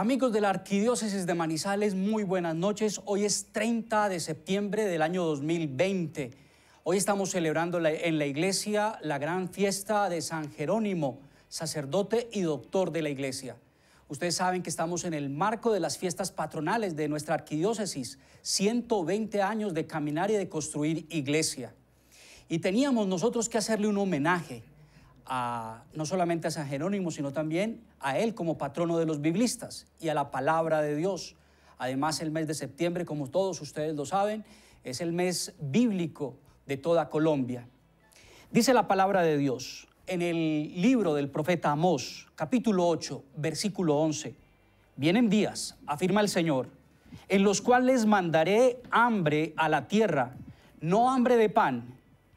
Amigos de la Arquidiócesis de Manizales, muy buenas noches. Hoy es 30 de septiembre del año 2020. Hoy estamos celebrando en la iglesia la gran fiesta de San Jerónimo, sacerdote y doctor de la iglesia. Ustedes saben que estamos en el marco de las fiestas patronales de nuestra arquidiócesis, 120 años de caminar y de construir iglesia. Y teníamos nosotros que hacerle un homenaje no solamente a San Jerónimo, sino también a él como patrono de los biblistas y a la palabra de Dios. Además, el mes de septiembre, como todos ustedes lo saben, es el mes bíblico de toda Colombia. Dice la palabra de Dios en el libro del profeta Amós, capítulo 8, versículo 11. Vienen días, afirma el Señor, en los cuales mandaré hambre a la tierra, no hambre de pan,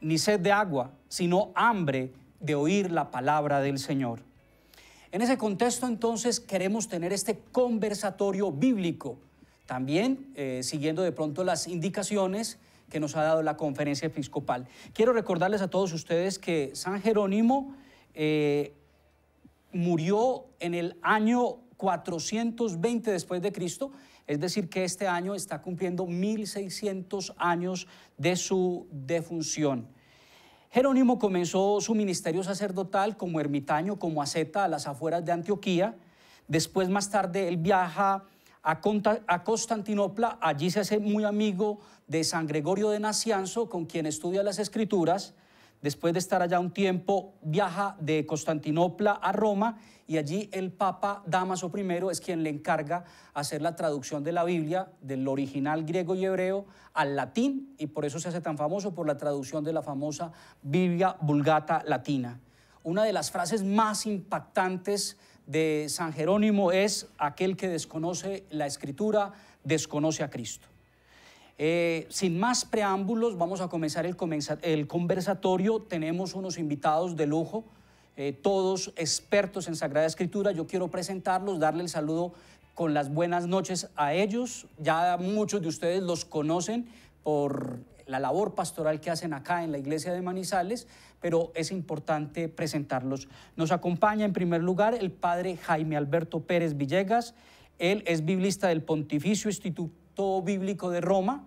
ni sed de agua, sino hambre de oír la palabra del Señor. En ese contexto, entonces, queremos tener este conversatorio bíblico, también siguiendo de pronto las indicaciones que nos ha dado la Conferencia Episcopal. Quiero recordarles a todos ustedes que San Jerónimo murió en el año 420 después de Cristo, es decir, que este año está cumpliendo 1600 años de su defunción. Jerónimo comenzó su ministerio sacerdotal como ermitaño, como asceta a las afueras de Antioquía. Después, más tarde, él viaja a Constantinopla. Allí se hace muy amigo de San Gregorio de Nacianzo, con quien estudia las Escrituras. Después de estar allá un tiempo, viaja de Constantinopla a Roma, y allí el Papa Damaso I es quien le encarga hacer la traducción de la Biblia del original griego y hebreo al latín, y por eso se hace tan famoso por la traducción de la famosa Biblia Vulgata Latina. Una de las frases más impactantes de San Jerónimo es: aquel que desconoce la Escritura, desconoce a Cristo. Sin más preámbulos, vamos a comenzar el conversatorio. Tenemos unos invitados de lujo, todos expertos en Sagrada Escritura. Yo quiero presentarlos, darle el saludo con las buenas noches a ellos. Ya muchos de ustedes los conocen por la labor pastoral que hacen acá en la iglesia de Manizales, pero es importante presentarlos. Nos acompaña en primer lugar el padre Jaime Alberto Pérez Villegas. Él es biblista del Pontificio Instituto Bíblico de Roma.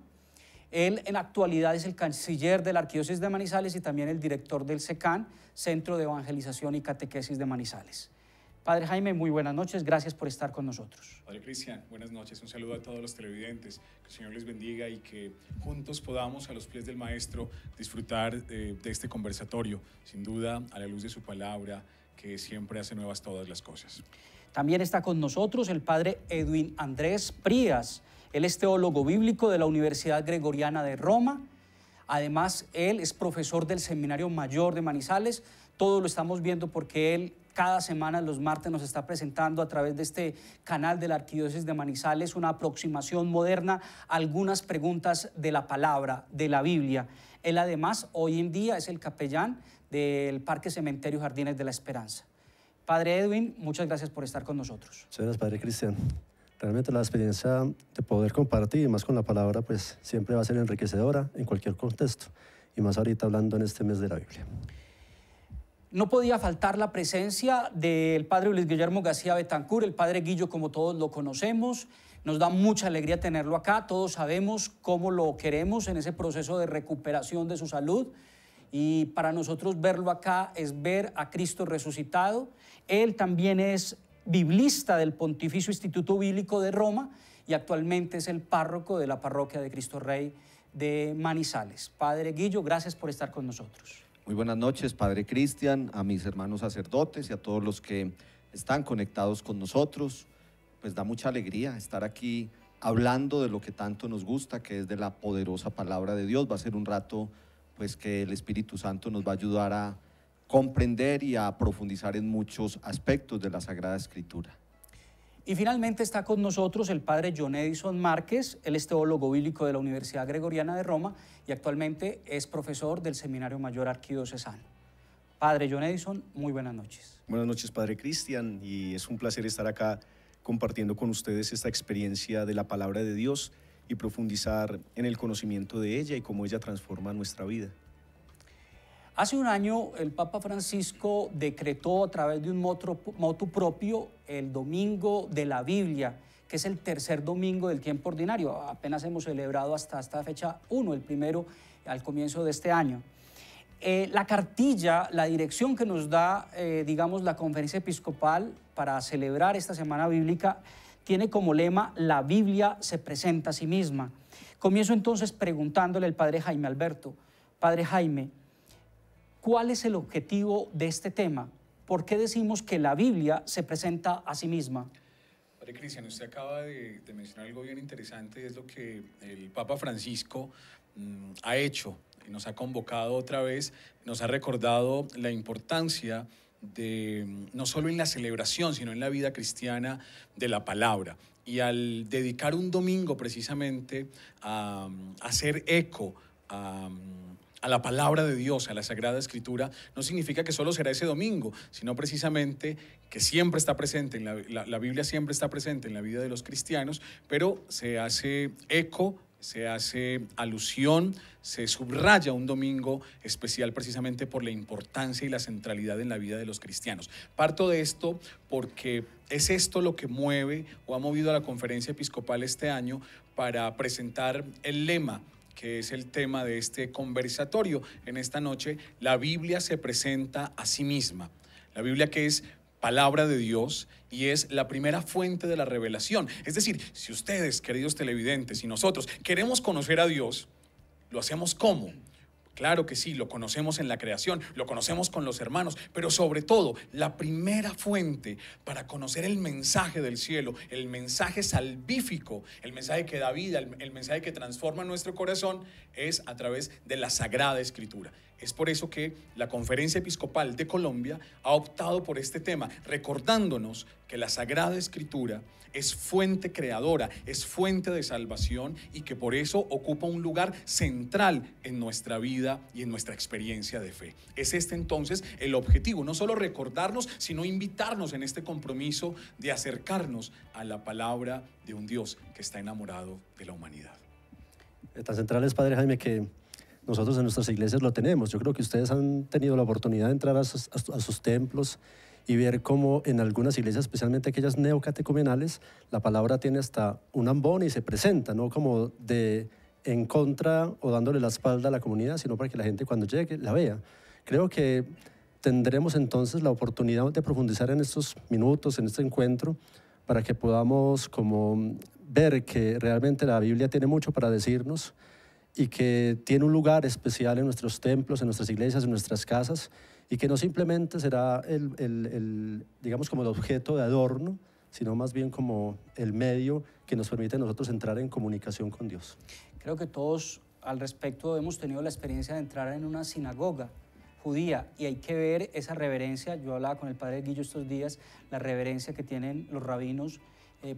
Él en actualidad es el canciller de la Arquidiócesis de Manizales y también el director del SECAN, Centro de Evangelización y Catequesis de Manizales. Padre Jaime, muy buenas noches, gracias por estar con nosotros. Padre Cristian, buenas noches, un saludo a todos los televidentes, que el Señor les bendiga y que juntos podamos a los pies del Maestro disfrutar de este conversatorio, sin duda a la luz de su palabra, que siempre hace nuevas todas las cosas. También está con nosotros el padre Edwin Andrés Prías. Él es teólogo bíblico de la Universidad Gregoriana de Roma. Además, él es profesor del Seminario Mayor de Manizales. Todo lo estamos viendo porque él cada semana, los martes, nos está presentando a través de este canal de la Arquidiócesis de Manizales una aproximación moderna a algunas preguntas de la palabra, de la Biblia. Él además hoy en día es el capellán del Parque Cementerio Jardines de la Esperanza. Padre Edwin, muchas gracias por estar con nosotros. Muchas gracias, Padre Cristian. Realmente la experiencia de poder compartir, y más con la palabra, pues siempre va a ser enriquecedora en cualquier contexto, y más ahorita hablando en este mes de la Biblia. No podía faltar la presencia del padre Luis Guillermo García Betancourt, el padre Guillo, como todos lo conocemos. Nos da mucha alegría tenerlo acá. Todos sabemos cómo lo queremos en ese proceso de recuperación de su salud. Y para nosotros verlo acá es ver a Cristo resucitado. Él también es biblista del Pontificio Instituto Bíblico de Roma y actualmente es el párroco de la Parroquia de Cristo Rey de Manizales. Padre Guillo, gracias por estar con nosotros. Muy buenas noches, Padre Cristian, a mis hermanos sacerdotes y a todos los que están conectados con nosotros. Pues da mucha alegría estar aquí hablando de lo que tanto nos gusta, que es de la poderosa palabra de Dios. Va a ser un rato, pues, que el Espíritu Santo nos va a ayudar a comprender y a profundizar en muchos aspectos de la Sagrada Escritura. Y finalmente está con nosotros el padre Jhon Edison Márquez. Él es teólogo bíblico de la Universidad Gregoriana de Roma y actualmente es profesor del Seminario Mayor Arquidiocesano. Padre Jhon Edison, muy buenas noches. Buenas noches, Padre Cristian, y es un placer estar acá compartiendo con ustedes esta experiencia de la palabra de Dios y profundizar en el conocimiento de ella y cómo ella transforma nuestra vida. Hace un año el Papa Francisco decretó a través de un motu propio el Domingo de la Biblia, que es el tercer domingo del tiempo ordinario. Apenas hemos celebrado hasta esta fecha uno, el primero al comienzo de este año. La cartilla, la dirección que nos da, digamos, la Conferencia Episcopal para celebrar esta Semana Bíblica, tiene como lema: la Biblia se presenta a sí misma. Comienzo entonces preguntándole al Padre Jaime Alberto. Padre Jaime, ¿cuál es el objetivo de este tema? ¿Por qué decimos que la Biblia se presenta a sí misma? Padre Cristian, usted acaba de mencionar algo bien interesante, es lo que el Papa Francisco ha hecho. Nos ha convocado otra vez, nos ha recordado la importancia de, no solo en la celebración, sino en la vida cristiana, de la palabra. Y al dedicar un domingo precisamente a hacer eco a la palabra de Dios, a la Sagrada Escritura, no significa que solo será ese domingo, sino precisamente que siempre está presente, en la Biblia siempre está presente en la vida de los cristianos, pero se hace eco, se hace alusión, se subraya un domingo especial precisamente por la importancia y la centralidad en la vida de los cristianos. Parto de esto porque es esto lo que mueve o ha movido a la Conferencia Episcopal este año para presentar el lema, que es el tema de este conversatorio en esta noche: la Biblia se presenta a sí misma. La Biblia, que es palabra de Dios y es la primera fuente de la revelación. Es decir, si ustedes, queridos televidentes, y nosotros queremos conocer a Dios, ¿lo hacemos cómo? Claro que sí, lo conocemos en la creación, lo conocemos con los hermanos, pero sobre todo, la primera fuente para conocer el mensaje del cielo, el mensaje salvífico, el mensaje que da vida, el mensaje que transforma nuestro corazón, es a través de la Sagrada Escritura. Es por eso que la Conferencia Episcopal de Colombia ha optado por este tema, recordándonos que la Sagrada Escritura es fuente creadora, es fuente de salvación, y que por eso ocupa un lugar central en nuestra vida y en nuestra experiencia de fe. Es este entonces el objetivo, no solo recordarnos, sino invitarnos en este compromiso de acercarnos a la palabra de un Dios que está enamorado de la humanidad. Tan central es, Padre Jaime, que nosotros en nuestras iglesias lo tenemos. Yo creo que ustedes han tenido la oportunidad de entrar a sus templos y ver cómo en algunas iglesias, especialmente aquellas neocatecumenales, la palabra tiene hasta un ambón y se presenta, no como de en contra o dándole la espalda a la comunidad, sino para que la gente cuando llegue la vea. Creo que tendremos entonces la oportunidad de profundizar en estos minutos, en este encuentro, para que podamos como ver que realmente la Biblia tiene mucho para decirnos, y que tiene un lugar especial en nuestros templos, en nuestras iglesias, en nuestras casas, y que no simplemente será digamos, como el objeto de adorno, sino más bien como el medio que nos permite a nosotros entrar en comunicación con Dios. Creo que todos al respecto hemos tenido la experiencia de entrar en una sinagoga judía, y hay que ver esa reverencia. Yo hablaba con el Padre Guillo estos días, la reverencia que tienen los rabinos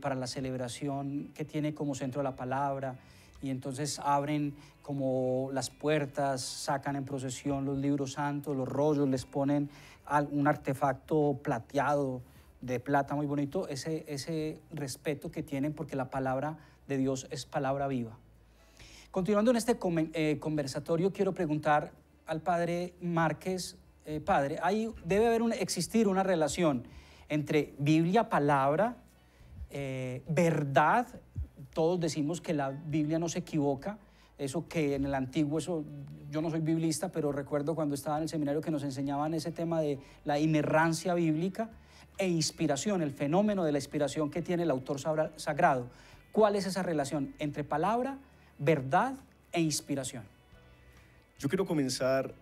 para la celebración que tiene como centro la palabra, y entonces abren como las puertas, sacan en procesión los libros santos, los rollos, les ponen un artefacto plateado de plata muy bonito. Ese respeto que tienen, porque la palabra de Dios es palabra viva. Continuando en este conversatorio, quiero preguntar al Padre Márquez. Padre, debe haber existir una relación entre Biblia, palabra, verdad. Todos decimos que la Biblia no se equivoca, eso que en el antiguo, yo no soy biblista, pero recuerdo cuando estaba en el seminario que nos enseñaban ese tema de la inerrancia bíblica e inspiración, el fenómeno de la inspiración que tiene el autor sagrado. ¿Cuál es esa relación entre palabra, verdad e inspiración? Yo quiero comenzar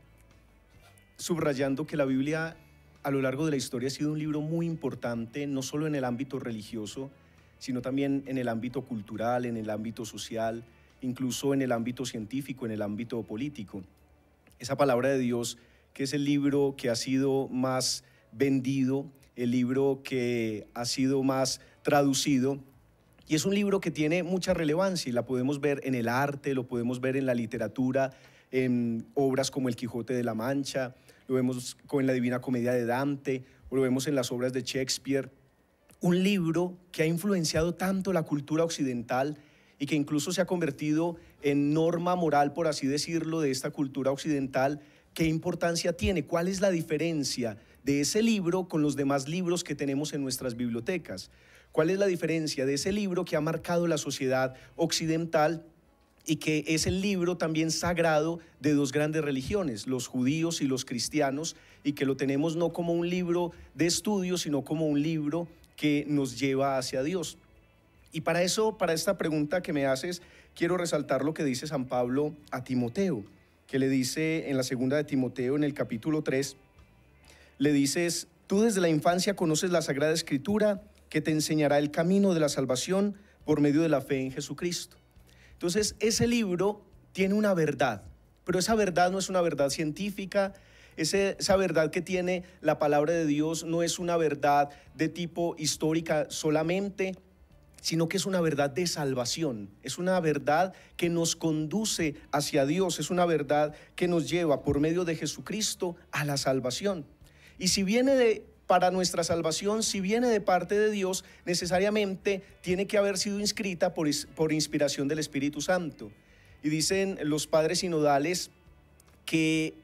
subrayando que la Biblia a lo largo de la historia ha sido un libro muy importante, no solo en el ámbito religioso, sino también en el ámbito cultural, en el ámbito social, incluso en el ámbito científico, en el ámbito político. Esa palabra de Dios, que es el libro que ha sido más vendido, el libro que ha sido más traducido, y es un libro que tiene mucha relevancia, y la podemos ver en el arte, lo podemos ver en la literatura, en obras como El Quijote de la Mancha, lo vemos con la Divina Comedia de Dante, o lo vemos en las obras de Shakespeare. Un libro que ha influenciado tanto la cultura occidental y que incluso se ha convertido en norma moral, por así decirlo, de esta cultura occidental, ¿qué importancia tiene? ¿Cuál es la diferencia de ese libro con los demás libros que tenemos en nuestras bibliotecas? ¿Cuál es la diferencia de ese libro que ha marcado la sociedad occidental y que es el libro también sagrado de dos grandes religiones, los judíos y los cristianos, y que lo tenemos no como un libro de estudio, sino como un libro que nos lleva hacia Dios? Y para eso, para esta pregunta que me haces, quiero resaltar lo que dice San Pablo a Timoteo, que le dice en la segunda de Timoteo, en el capítulo 3, le dices, tú desde la infancia conoces la Sagrada Escritura que te enseñará el camino de la salvación por medio de la fe en Jesucristo. Entonces, ese libro tiene una verdad, pero esa verdad no es una verdad científica, esa verdad que tiene la palabra de Dios no es una verdad de tipo histórica solamente, sino que es una verdad de salvación, es una verdad que nos conduce hacia Dios, es una verdad que nos lleva por medio de Jesucristo a la salvación. Y si viene para nuestra salvación, si viene de parte de Dios, necesariamente tiene que haber sido inscrita por inspiración del Espíritu Santo. Y dicen los padres sinodales que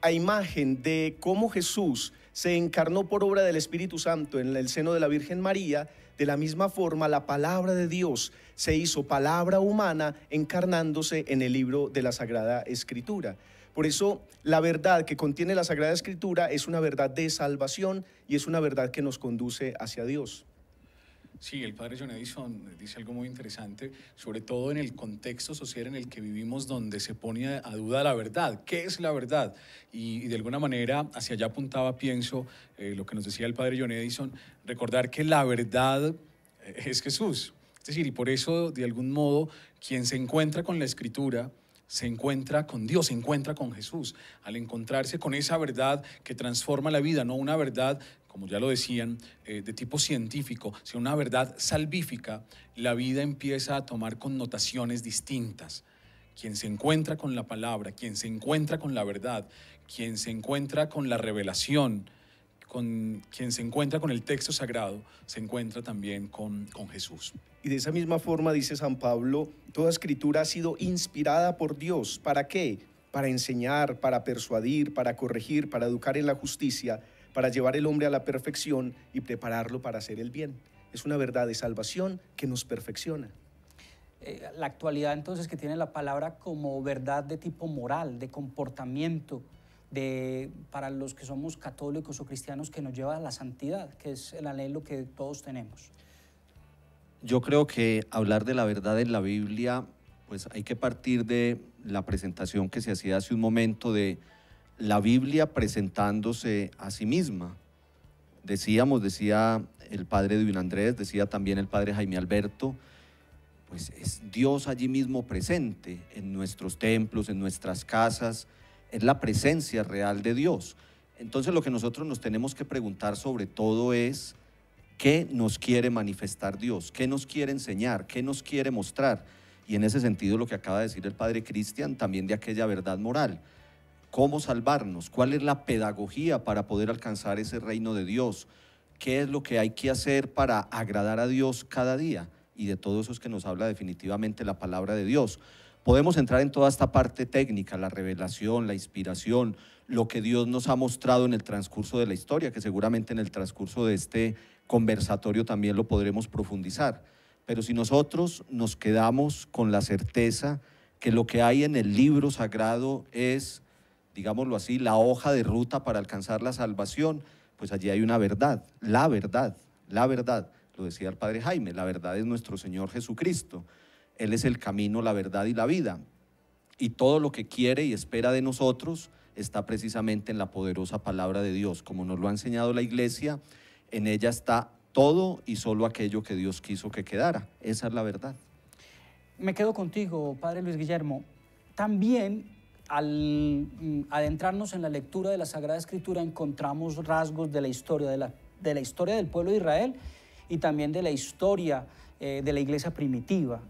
a imagen de cómo Jesús se encarnó por obra del Espíritu Santo en el seno de la Virgen María, de la misma forma la palabra de Dios se hizo palabra humana encarnándose en el libro de la Sagrada Escritura. Por eso la verdad que contiene la Sagrada Escritura es una verdad de salvación y es una verdad que nos conduce hacia Dios. Sí, el padre Jhon Edison dice algo muy interesante, sobre todo en el contexto social en el que vivimos, donde se pone a duda la verdad. ¿Qué es la verdad? Y de alguna manera, hacia allá apuntaba, pienso, lo que nos decía el padre Jhon Edison, recordar que la verdad es Jesús. Es decir, y por eso, de algún modo, quien se encuentra con la Escritura se encuentra con Dios, se encuentra con Jesús, al encontrarse con esa verdad que transforma la vida, no una verdad, como ya lo decían, de tipo científico, sino una verdad salvífica, la vida empieza a tomar connotaciones distintas. Quien se encuentra con la palabra, quien se encuentra con la verdad, quien se encuentra con la revelación, quien se encuentra con el texto sagrado, se encuentra también con Jesús. Y de esa misma forma, dice San Pablo, toda escritura ha sido inspirada por Dios. ¿Para qué? Para enseñar, para persuadir, para corregir, para educar en la justicia, para llevar el hombre a la perfección y prepararlo para hacer el bien. Es una verdad de salvación que nos perfecciona. La actualidad entonces que tiene la palabra como verdad de tipo moral, de comportamiento, para los que somos católicos o cristianos, que nos lleva a la santidad, que es el anhelo que todos tenemos. Yo creo que hablar de la verdad en la Biblia, pues hay que partir de la presentación que se hacía hace un momento de la Biblia presentándose a sí misma. Decía el padre Edwin Andrés, decía también el padre Jaime Alberto, pues es Dios allí mismo presente en nuestros templos, en nuestras casas, es la presencia real de Dios. Entonces lo que nosotros nos tenemos que preguntar sobre todo es, ¿qué nos quiere manifestar Dios? ¿Qué nos quiere enseñar? ¿Qué nos quiere mostrar? Y en ese sentido lo que acaba de decir el padre Cristian, también de aquella verdad moral. ¿Cómo salvarnos? ¿Cuál es la pedagogía para poder alcanzar ese reino de Dios? ¿Qué es lo que hay que hacer para agradar a Dios cada día? Y de todo eso es que nos habla definitivamente la palabra de Dios. Podemos entrar en toda esta parte técnica, la revelación, la inspiración, lo que Dios nos ha mostrado en el transcurso de la historia, que seguramente en el transcurso de este conversatorio también lo podremos profundizar. Pero si nosotros nos quedamos con la certeza que lo que hay en el libro sagrado es, digámoslo así, la hoja de ruta para alcanzar la salvación, pues allí hay una verdad, la verdad, la verdad. Lo decía el padre Jaime, la verdad es nuestro Señor Jesucristo. Él es el camino, la verdad y la vida. Y todo lo que quiere y espera de nosotros está precisamente en la poderosa palabra de Dios. Como nos lo ha enseñado la Iglesia, en ella está todo y solo aquello que Dios quiso que quedara. Esa es la verdad. Me quedo contigo, padre Luis Guillermo. También, al adentrarnos en la lectura de la Sagrada Escritura, encontramos rasgos de la historia, de la historia del pueblo de Israel y también de la historia de la Iglesia primitiva.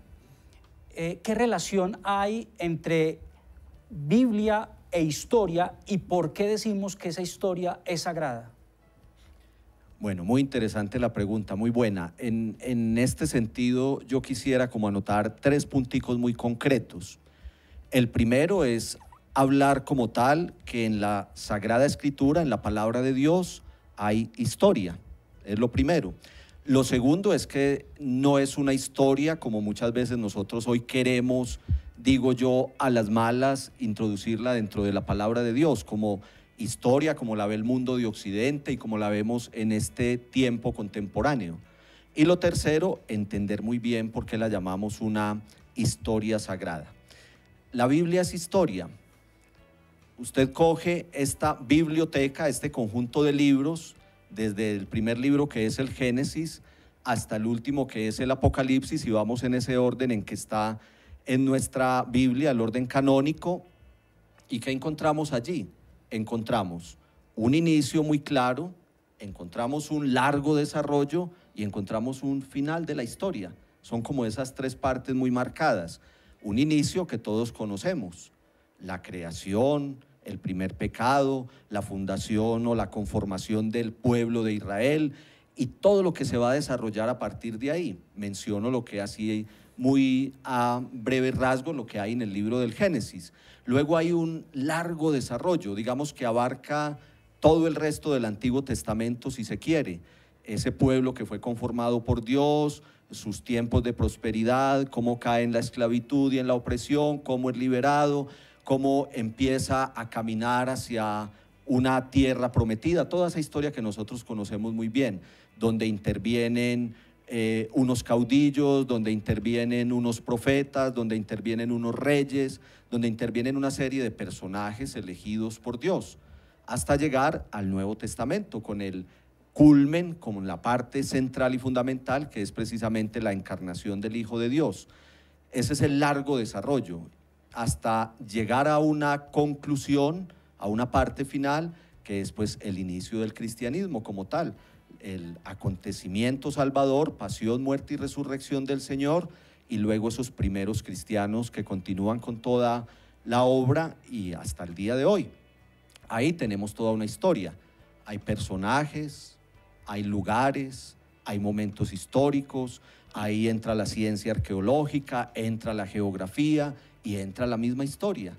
¿Qué relación hay entre Biblia e historia y por qué decimos que esa historia es sagrada? Bueno, muy interesante la pregunta, muy buena. En este sentido, yo quisiera como anotar tres punticos muy concretos. El primero es hablar como tal que en la Sagrada Escritura, en la Palabra de Dios, hay historia, es lo primero. Lo segundo es que no es una historia, como muchas veces nosotros hoy queremos, digo yo, a las malas, introducirla dentro de la Palabra de Dios, como historia, como la ve el mundo de Occidente y como la vemos en este tiempo contemporáneo. Y lo tercero, entender muy bien por qué la llamamos una historia sagrada. La Biblia es historia. Usted coge esta biblioteca, este conjunto de libros, desde el primer libro que es el Génesis hasta el último que es el Apocalipsis, y vamos en ese orden en que está en nuestra Biblia, el orden canónico. ¿Y qué encontramos allí? Encontramos un inicio muy claro, encontramos un largo desarrollo y encontramos un final de la historia. Son como esas tres partes muy marcadas. Un inicio que todos conocemos, la creación, el primer pecado, la fundación o la conformación del pueblo de Israel y todo lo que se va a desarrollar a partir de ahí. Menciono lo que así muy a breve rasgo lo que hay en el libro del Génesis. Luego hay un largo desarrollo, digamos que abarca todo el resto del Antiguo Testamento si se quiere. Ese pueblo que fue conformado por Dios, sus tiempos de prosperidad, cómo cae en la esclavitud y en la opresión, cómo es liberado, cómo empieza a caminar hacia una tierra prometida, toda esa historia que nosotros conocemos muy bien, donde intervienen unos caudillos, donde intervienen unos profetas, donde intervienen unos reyes, donde intervienen una serie de personajes elegidos por Dios, hasta llegar al Nuevo Testamento con el culmen, con la parte central y fundamental que es precisamente la encarnación del Hijo de Dios. Ese es el largo desarrollo, hasta llegar a una conclusión, a una parte final, que es pues el inicio del cristianismo como tal, el acontecimiento salvador, pasión, muerte y resurrección del Señor, y luego esos primeros cristianos que continúan con toda la obra y hasta el día de hoy. Ahí tenemos toda una historia, hay personajes, hay lugares, hay momentos históricos, ahí entra la ciencia arqueológica, entra la geografía, y entra la misma historia.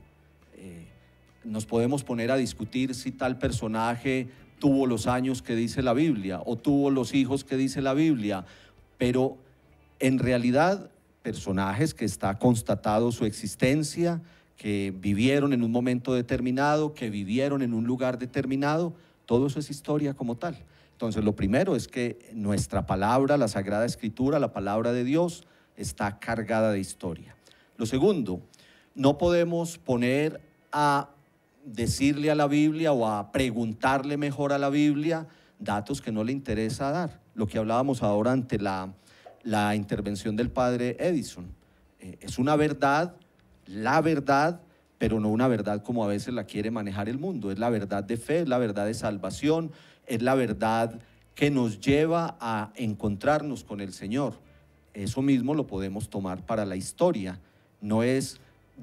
Nos podemos poner a discutir si tal personaje tuvo los años que dice la Biblia o tuvo los hijos que dice la Biblia, pero en realidad personajes que está constatado su existencia, que vivieron en un momento determinado, que vivieron en un lugar determinado, todo eso es historia como tal. Entonces lo primero es que nuestra palabra, la Sagrada Escritura, la palabra de Dios, está cargada de historia. Lo segundo, no podemos poner a decirle a la Biblia o a preguntarle mejor a la Biblia datos que no le interesa dar. Lo que hablábamos ahora ante la intervención del padre Edison. Es una verdad, la verdad, pero no una verdad como a veces la quiere manejar el mundo. Es la verdad de fe, es la verdad de salvación, es la verdad que nos lleva a encontrarnos con el Señor. Eso mismo lo podemos tomar para la historia. No es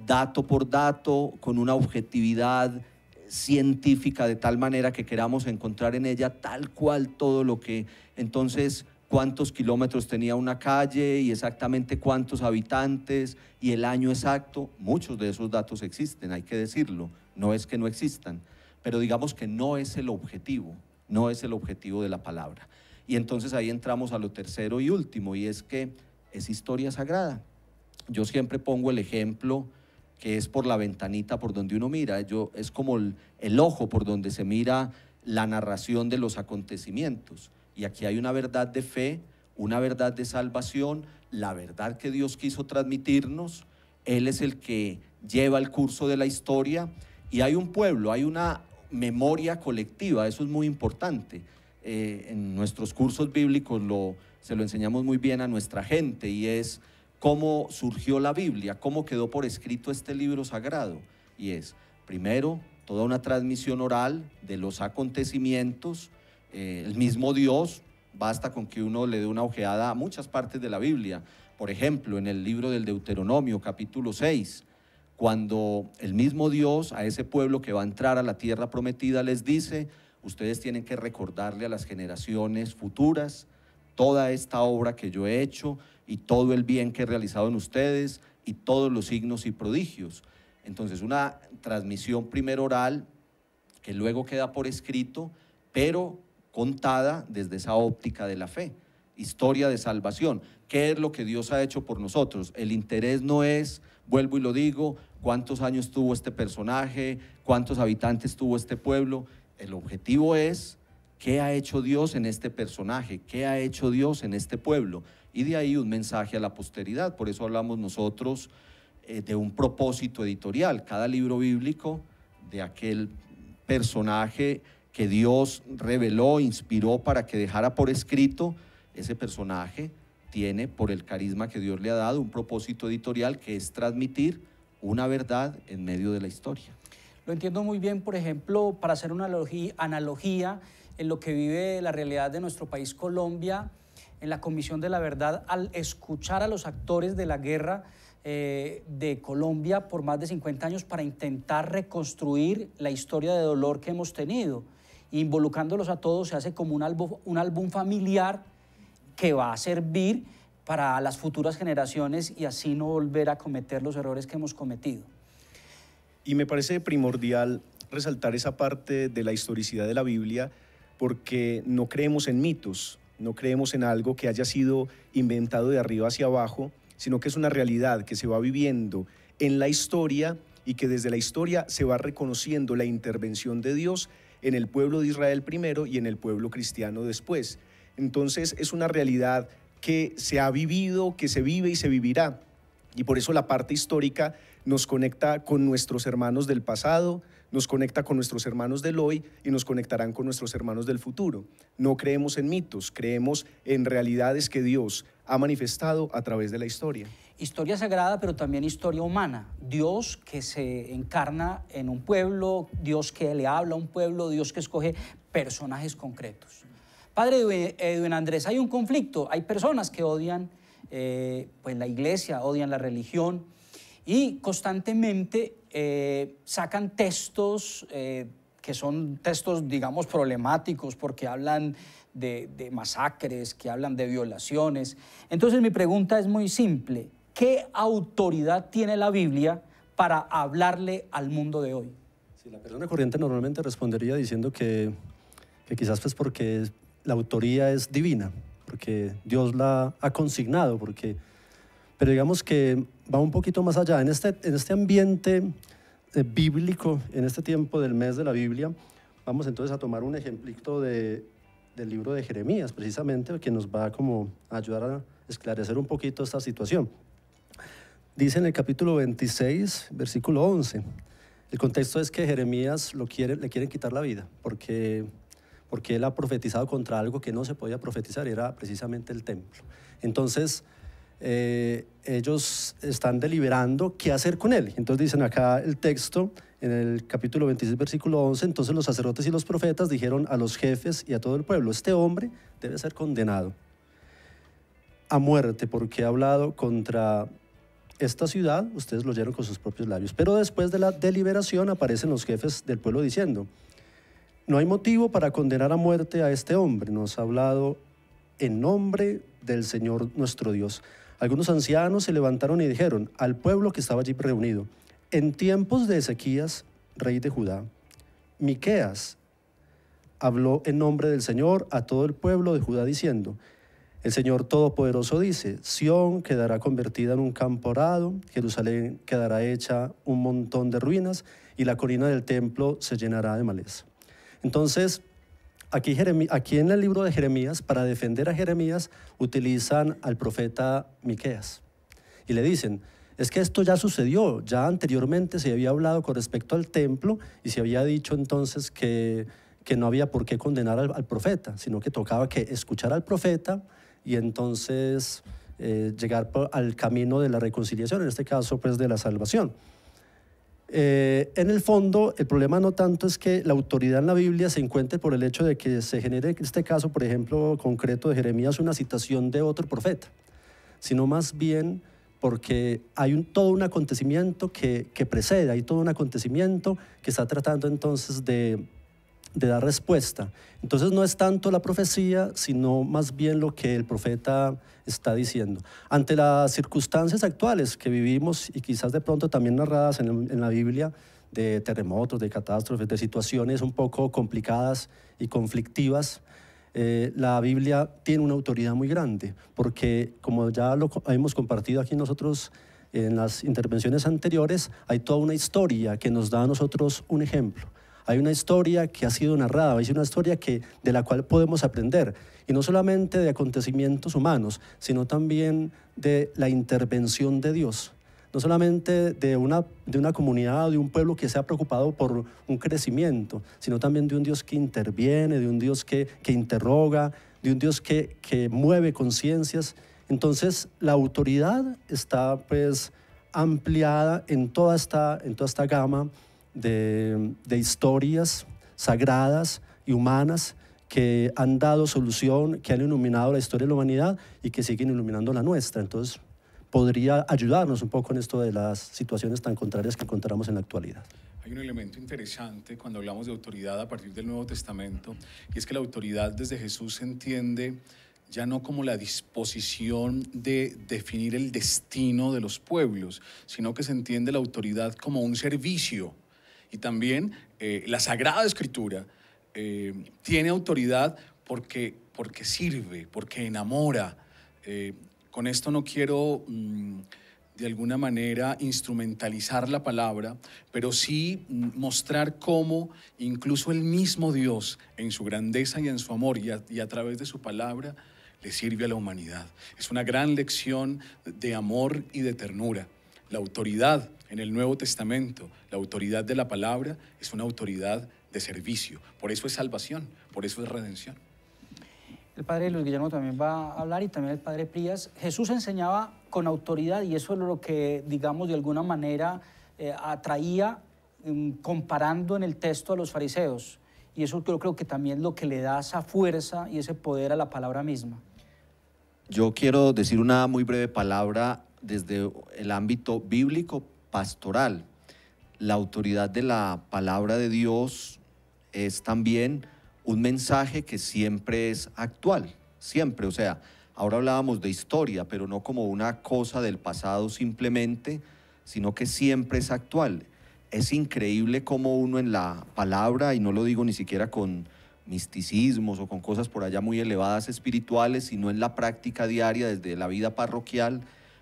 dato por dato, con una objetividad científica de tal manera que queramos encontrar en ella tal cual todo lo que, entonces, cuántos kilómetros tenía una calle y exactamente cuántos habitantes y el año exacto. Muchos de esos datos existen, hay que decirlo, no es que no existan, pero digamos que no es el objetivo, no es el objetivo de la palabra. Y entonces ahí entramos a lo tercero y último, y es que es historia sagrada. Yo siempre pongo el ejemplo que es por la ventanita por donde uno mira, es como el ojo por donde se mira la narración de los acontecimientos. Y aquí hay una verdad de fe, una verdad de salvación, la verdad que Dios quiso transmitirnos. Él es el que lleva el curso de la historia y hay un pueblo, hay una memoria colectiva, eso es muy importante. En nuestros cursos bíblicos se lo enseñamos muy bien a nuestra gente, y es cómo surgió la Biblia, cómo quedó por escrito este libro sagrado. Y es, primero, toda una transmisión oral de los acontecimientos. El mismo Dios, basta con que uno le dé una ojeada a muchas partes de la Biblia. Por ejemplo, en el libro del Deuteronomio, capítulo 6, cuando el mismo Dios a ese pueblo que va a entrar a la tierra prometida les dice, ustedes tienen que recordarle a las generaciones futuras toda esta obra que yo he hecho, y todo el bien que he realizado en ustedes, y todos los signos y prodigios. Entonces, una transmisión primero oral, que luego queda por escrito, pero contada desde esa óptica de la fe. Historia de salvación. ¿Qué es lo que Dios ha hecho por nosotros? El interés no es, vuelvo y lo digo, cuántos años tuvo este personaje, cuántos habitantes tuvo este pueblo. El objetivo es, ¿qué ha hecho Dios en este personaje? ¿Qué ha hecho Dios en este pueblo? Y de ahí un mensaje a la posteridad. Por eso hablamos nosotros de un propósito editorial. Cada libro bíblico de aquel personaje que Dios reveló, inspiró para que dejara por escrito, ese personaje tiene, por el carisma que Dios le ha dado, un propósito editorial que es transmitir una verdad en medio de la historia. Lo entiendo muy bien, por ejemplo, para hacer una analogía en lo que vive la realidad de nuestro país Colombia, en la Comisión de la Verdad, al escuchar a los actores de la guerra de Colombia por más de 50 años para intentar reconstruir la historia de dolor que hemos tenido. Involucrándolos a todos se hace como un álbum familiar que va a servir para las futuras generaciones y así no volver a cometer los errores que hemos cometido. Y me parece primordial resaltar esa parte de la historicidad de la Biblia porque no creemos en mitos, no creemos en algo que haya sido inventado de arriba hacia abajo, sino que es una realidad que se va viviendo en la historia y que desde la historia se va reconociendo la intervención de Dios en el pueblo de Israel primero y en el pueblo cristiano después. Entonces es una realidad que se ha vivido, que se vive y se vivirá. Y por eso la parte histórica nos conecta con nuestros hermanos del pasado, nos conecta con nuestros hermanos del hoy y nos conectarán con nuestros hermanos del futuro. No creemos en mitos, creemos en realidades que Dios ha manifestado a través de la historia. Historia sagrada, pero también historia humana. Dios que se encarna en un pueblo, Dios que le habla a un pueblo, Dios que escoge personajes concretos. Padre Edwin Andrés, hay un conflicto, hay personas que odian pues la iglesia, odian la religión y constantemente sacan textos que son textos, digamos, problemáticos porque hablan de masacres, que hablan de violaciones. Entonces mi pregunta es muy simple, ¿qué autoridad tiene la Biblia para hablarle al mundo de hoy? Sí, la persona corriente normalmente respondería diciendo que quizás pues porque la autoría es divina, porque Dios la ha consignado, porque... Pero digamos que va un poquito más allá. En este ambiente bíblico, en este tiempo del mes de la Biblia, vamos entonces a tomar un ejemplito del libro de Jeremías, precisamente, que nos va como a ayudar a esclarecer un poquito esta situación. Dice en el capítulo 26, versículo 11, el contexto es que Jeremías le quieren quitar la vida, porque él ha profetizado contra algo que no se podía profetizar, y era precisamente el templo. Entonces... ellos están deliberando qué hacer con él. Entonces dicen acá el texto, en el capítulo 26, versículo 11, entonces los sacerdotes y los profetas dijeron a los jefes y a todo el pueblo, este hombre debe ser condenado a muerte porque ha hablado contra esta ciudad, ustedes lo oyeron con sus propios labios. Pero después de la deliberación aparecen los jefes del pueblo diciendo, no hay motivo para condenar a muerte a este hombre, nos ha hablado en nombre del Señor nuestro Dios. Algunos ancianos se levantaron y dijeron al pueblo que estaba allí reunido, en tiempos de Ezequías, rey de Judá, Miqueas habló en nombre del Señor a todo el pueblo de Judá diciendo, el Señor Todopoderoso dice, Sión quedará convertida en un campo arado, Jerusalén quedará hecha un montón de ruinas y la colina del templo se llenará de maleza. Entonces, aquí en el libro de Jeremías, para defender a Jeremías, utilizan al profeta Miqueas. Y le dicen, es que esto ya sucedió, ya anteriormente se había hablado con respecto al templo y se había dicho entonces que no había por qué condenar al profeta, sino que tocaba que escuchar al profeta y entonces llegar al camino de la reconciliación, en este caso pues de la salvación. En el fondo, el problema no tanto es que la autoridad en la Biblia se encuentre por el hecho de que se genere, en este caso, por ejemplo, concreto de Jeremías, una citación de otro profeta, sino más bien porque hay todo un acontecimiento que precede, hay todo un acontecimiento que está tratando entonces de, de dar respuesta. Entonces no es tanto la profecía, sino más bien lo que el profeta está diciendo. Ante las circunstancias actuales que vivimos y quizás de pronto también narradas en la Biblia, de terremotos, de catástrofes, de situaciones un poco complicadas y conflictivas, la Biblia tiene una autoridad muy grande, porque como ya lo hemos compartido aquí nosotros en las intervenciones anteriores, hay toda una historia que nos da a nosotros un ejemplo. Hay una historia que ha sido narrada, hay una historia de la cual podemos aprender, y no solamente de acontecimientos humanos, sino también de la intervención de Dios. No solamente de una comunidad, de un pueblo que se ha preocupado por un crecimiento, sino también de un Dios que interviene, de un Dios que interroga, de un Dios que mueve conciencias. Entonces, la autoridad está pues ampliada en toda esta gama de historias sagradas y humanas que han dado solución, que han iluminado la historia de la humanidad y que siguen iluminando la nuestra. Entonces, podría ayudarnos un poco en esto de las situaciones tan contrarias que encontramos en la actualidad. Hay un elemento interesante cuando hablamos de autoridad a partir del Nuevo Testamento, y es que la autoridad desde Jesús se entiende ya no como la disposición de definir el destino de los pueblos, sino que se entiende la autoridad como un servicio. Y también la Sagrada Escritura tiene autoridad porque sirve, porque enamora. Con esto no quiero de alguna manera instrumentalizar la palabra, pero sí mostrar cómo incluso el mismo Dios, en su grandeza y en su amor y a través de su palabra, le sirve a la humanidad. Es una gran lección de amor y de ternura. La autoridad en el Nuevo Testamento, la autoridad de la palabra, es una autoridad de servicio. Por eso es salvación, por eso es redención. El padre Luis Guillermo también va a hablar, y también el padre Prías. Jesús enseñaba con autoridad, y eso es lo que, digamos, de alguna manera atraía comparando en el texto a los fariseos. Y eso yo creo que también es lo que le da esa fuerza y ese poder a la palabra misma. Yo quiero decir una muy breve palabra desde el ámbito bíblico pastoral. La autoridad de la palabra de Dios es también un mensaje que siempre es actual, siempre. O sea, ahora hablábamos de historia, pero no como una cosa del pasado simplemente, sino que siempre es actual. Es increíble cómo uno en la palabra, y no lo digo ni siquiera con misticismos o con cosas por allá muy elevadas espirituales, sino en la práctica diaria, desde la vida parroquial,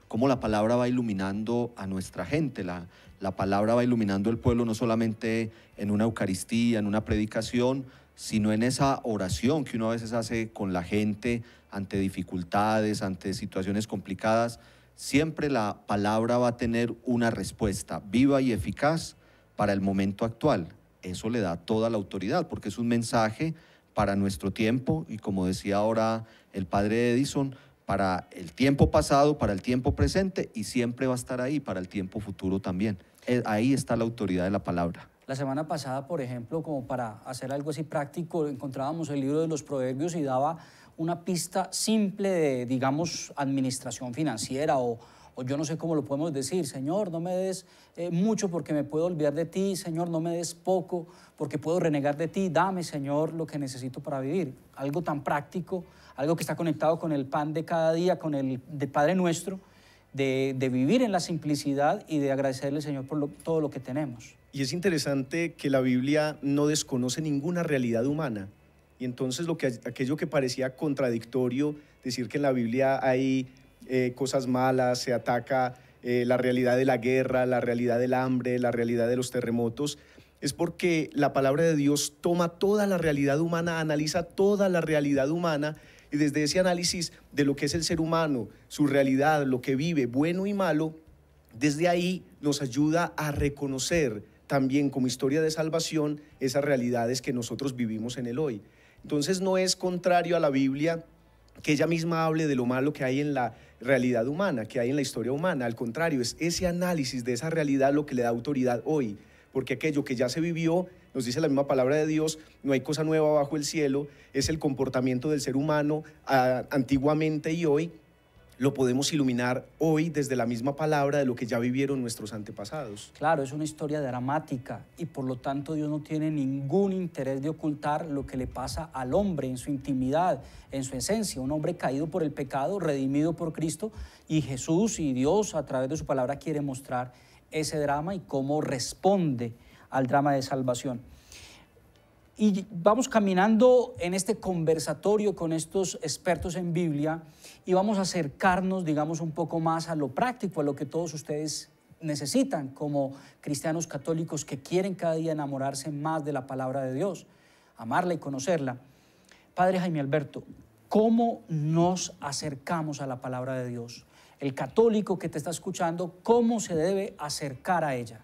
cómo la palabra va iluminando a nuestra gente. La palabra va iluminando el pueblo, no solamente en una eucaristía, en una predicación, sino en esa oración que uno a veces hace con la gente ante dificultades, ante situaciones complicadas. Siempre la palabra va a tener una respuesta viva y eficaz para el momento actual. Eso le da toda la autoridad, porque es un mensaje para nuestro tiempo y, como decía ahora el padre Edison, para el tiempo pasado, para el tiempo presente, y siempre va a estar ahí para el tiempo futuro también. Ahí está la autoridad de la palabra. La semana pasada, por ejemplo, como para hacer algo así práctico, encontrábamos el libro de los Proverbios y daba una pista simple de, digamos, administración financiera o yo no sé cómo lo podemos decir. Señor, no me des mucho porque me puedo olvidar de ti. Señor, no me des poco porque puedo renegar de ti. Dame, Señor, lo que necesito para vivir. Algo tan práctico, algo que está conectado con el pan de cada día, con el de Padre Nuestro, de vivir en la simplicidad y de agradecerle al Señor por todo lo que tenemos. Y es interesante que la Biblia no desconoce ninguna realidad humana. Y entonces aquello que parecía contradictorio, decir que en la Biblia hay cosas malas, se ataca la realidad de la guerra, la realidad del hambre, la realidad de los terremotos, es porque la palabra de Dios toma toda la realidad humana, analiza toda la realidad humana, y desde ese análisis de lo que es el ser humano, su realidad, lo que vive, bueno y malo, desde ahí nos ayuda a reconocer también como historia de salvación esas realidades que nosotros vivimos en el hoy. Entonces no es contrario a la Biblia que ella misma hable de lo malo que hay en la realidad humana, que hay en la historia humana. Al contrario, es ese análisis de esa realidad lo que le da autoridad hoy, porque aquello que ya se vivió, nos dice la misma palabra de Dios, no hay cosa nueva bajo el cielo, es el comportamiento del ser humano antiguamente y hoy, lo podemos iluminar hoy desde la misma palabra de lo que ya vivieron nuestros antepasados. Claro, es una historia dramática y por lo tanto Dios no tiene ningún interés de ocultar lo que le pasa al hombre en su intimidad, en su esencia, un hombre caído por el pecado, redimido por Cristo, y Jesús y Dios a través de su palabra quiere mostrar ese drama y cómo responde al drama de salvación. Y vamos caminando en este conversatorio con estos expertos en Biblia y vamos a acercarnos, digamos, un poco más a lo práctico, a lo que todos ustedes necesitan como cristianos católicos que quieren cada día enamorarse más de la palabra de Dios, amarla y conocerla. Padre Jaime Alberto, ¿cómo nos acercamos a la palabra de Dios? El católico que te está escuchando, ¿cómo se debe acercar a ella?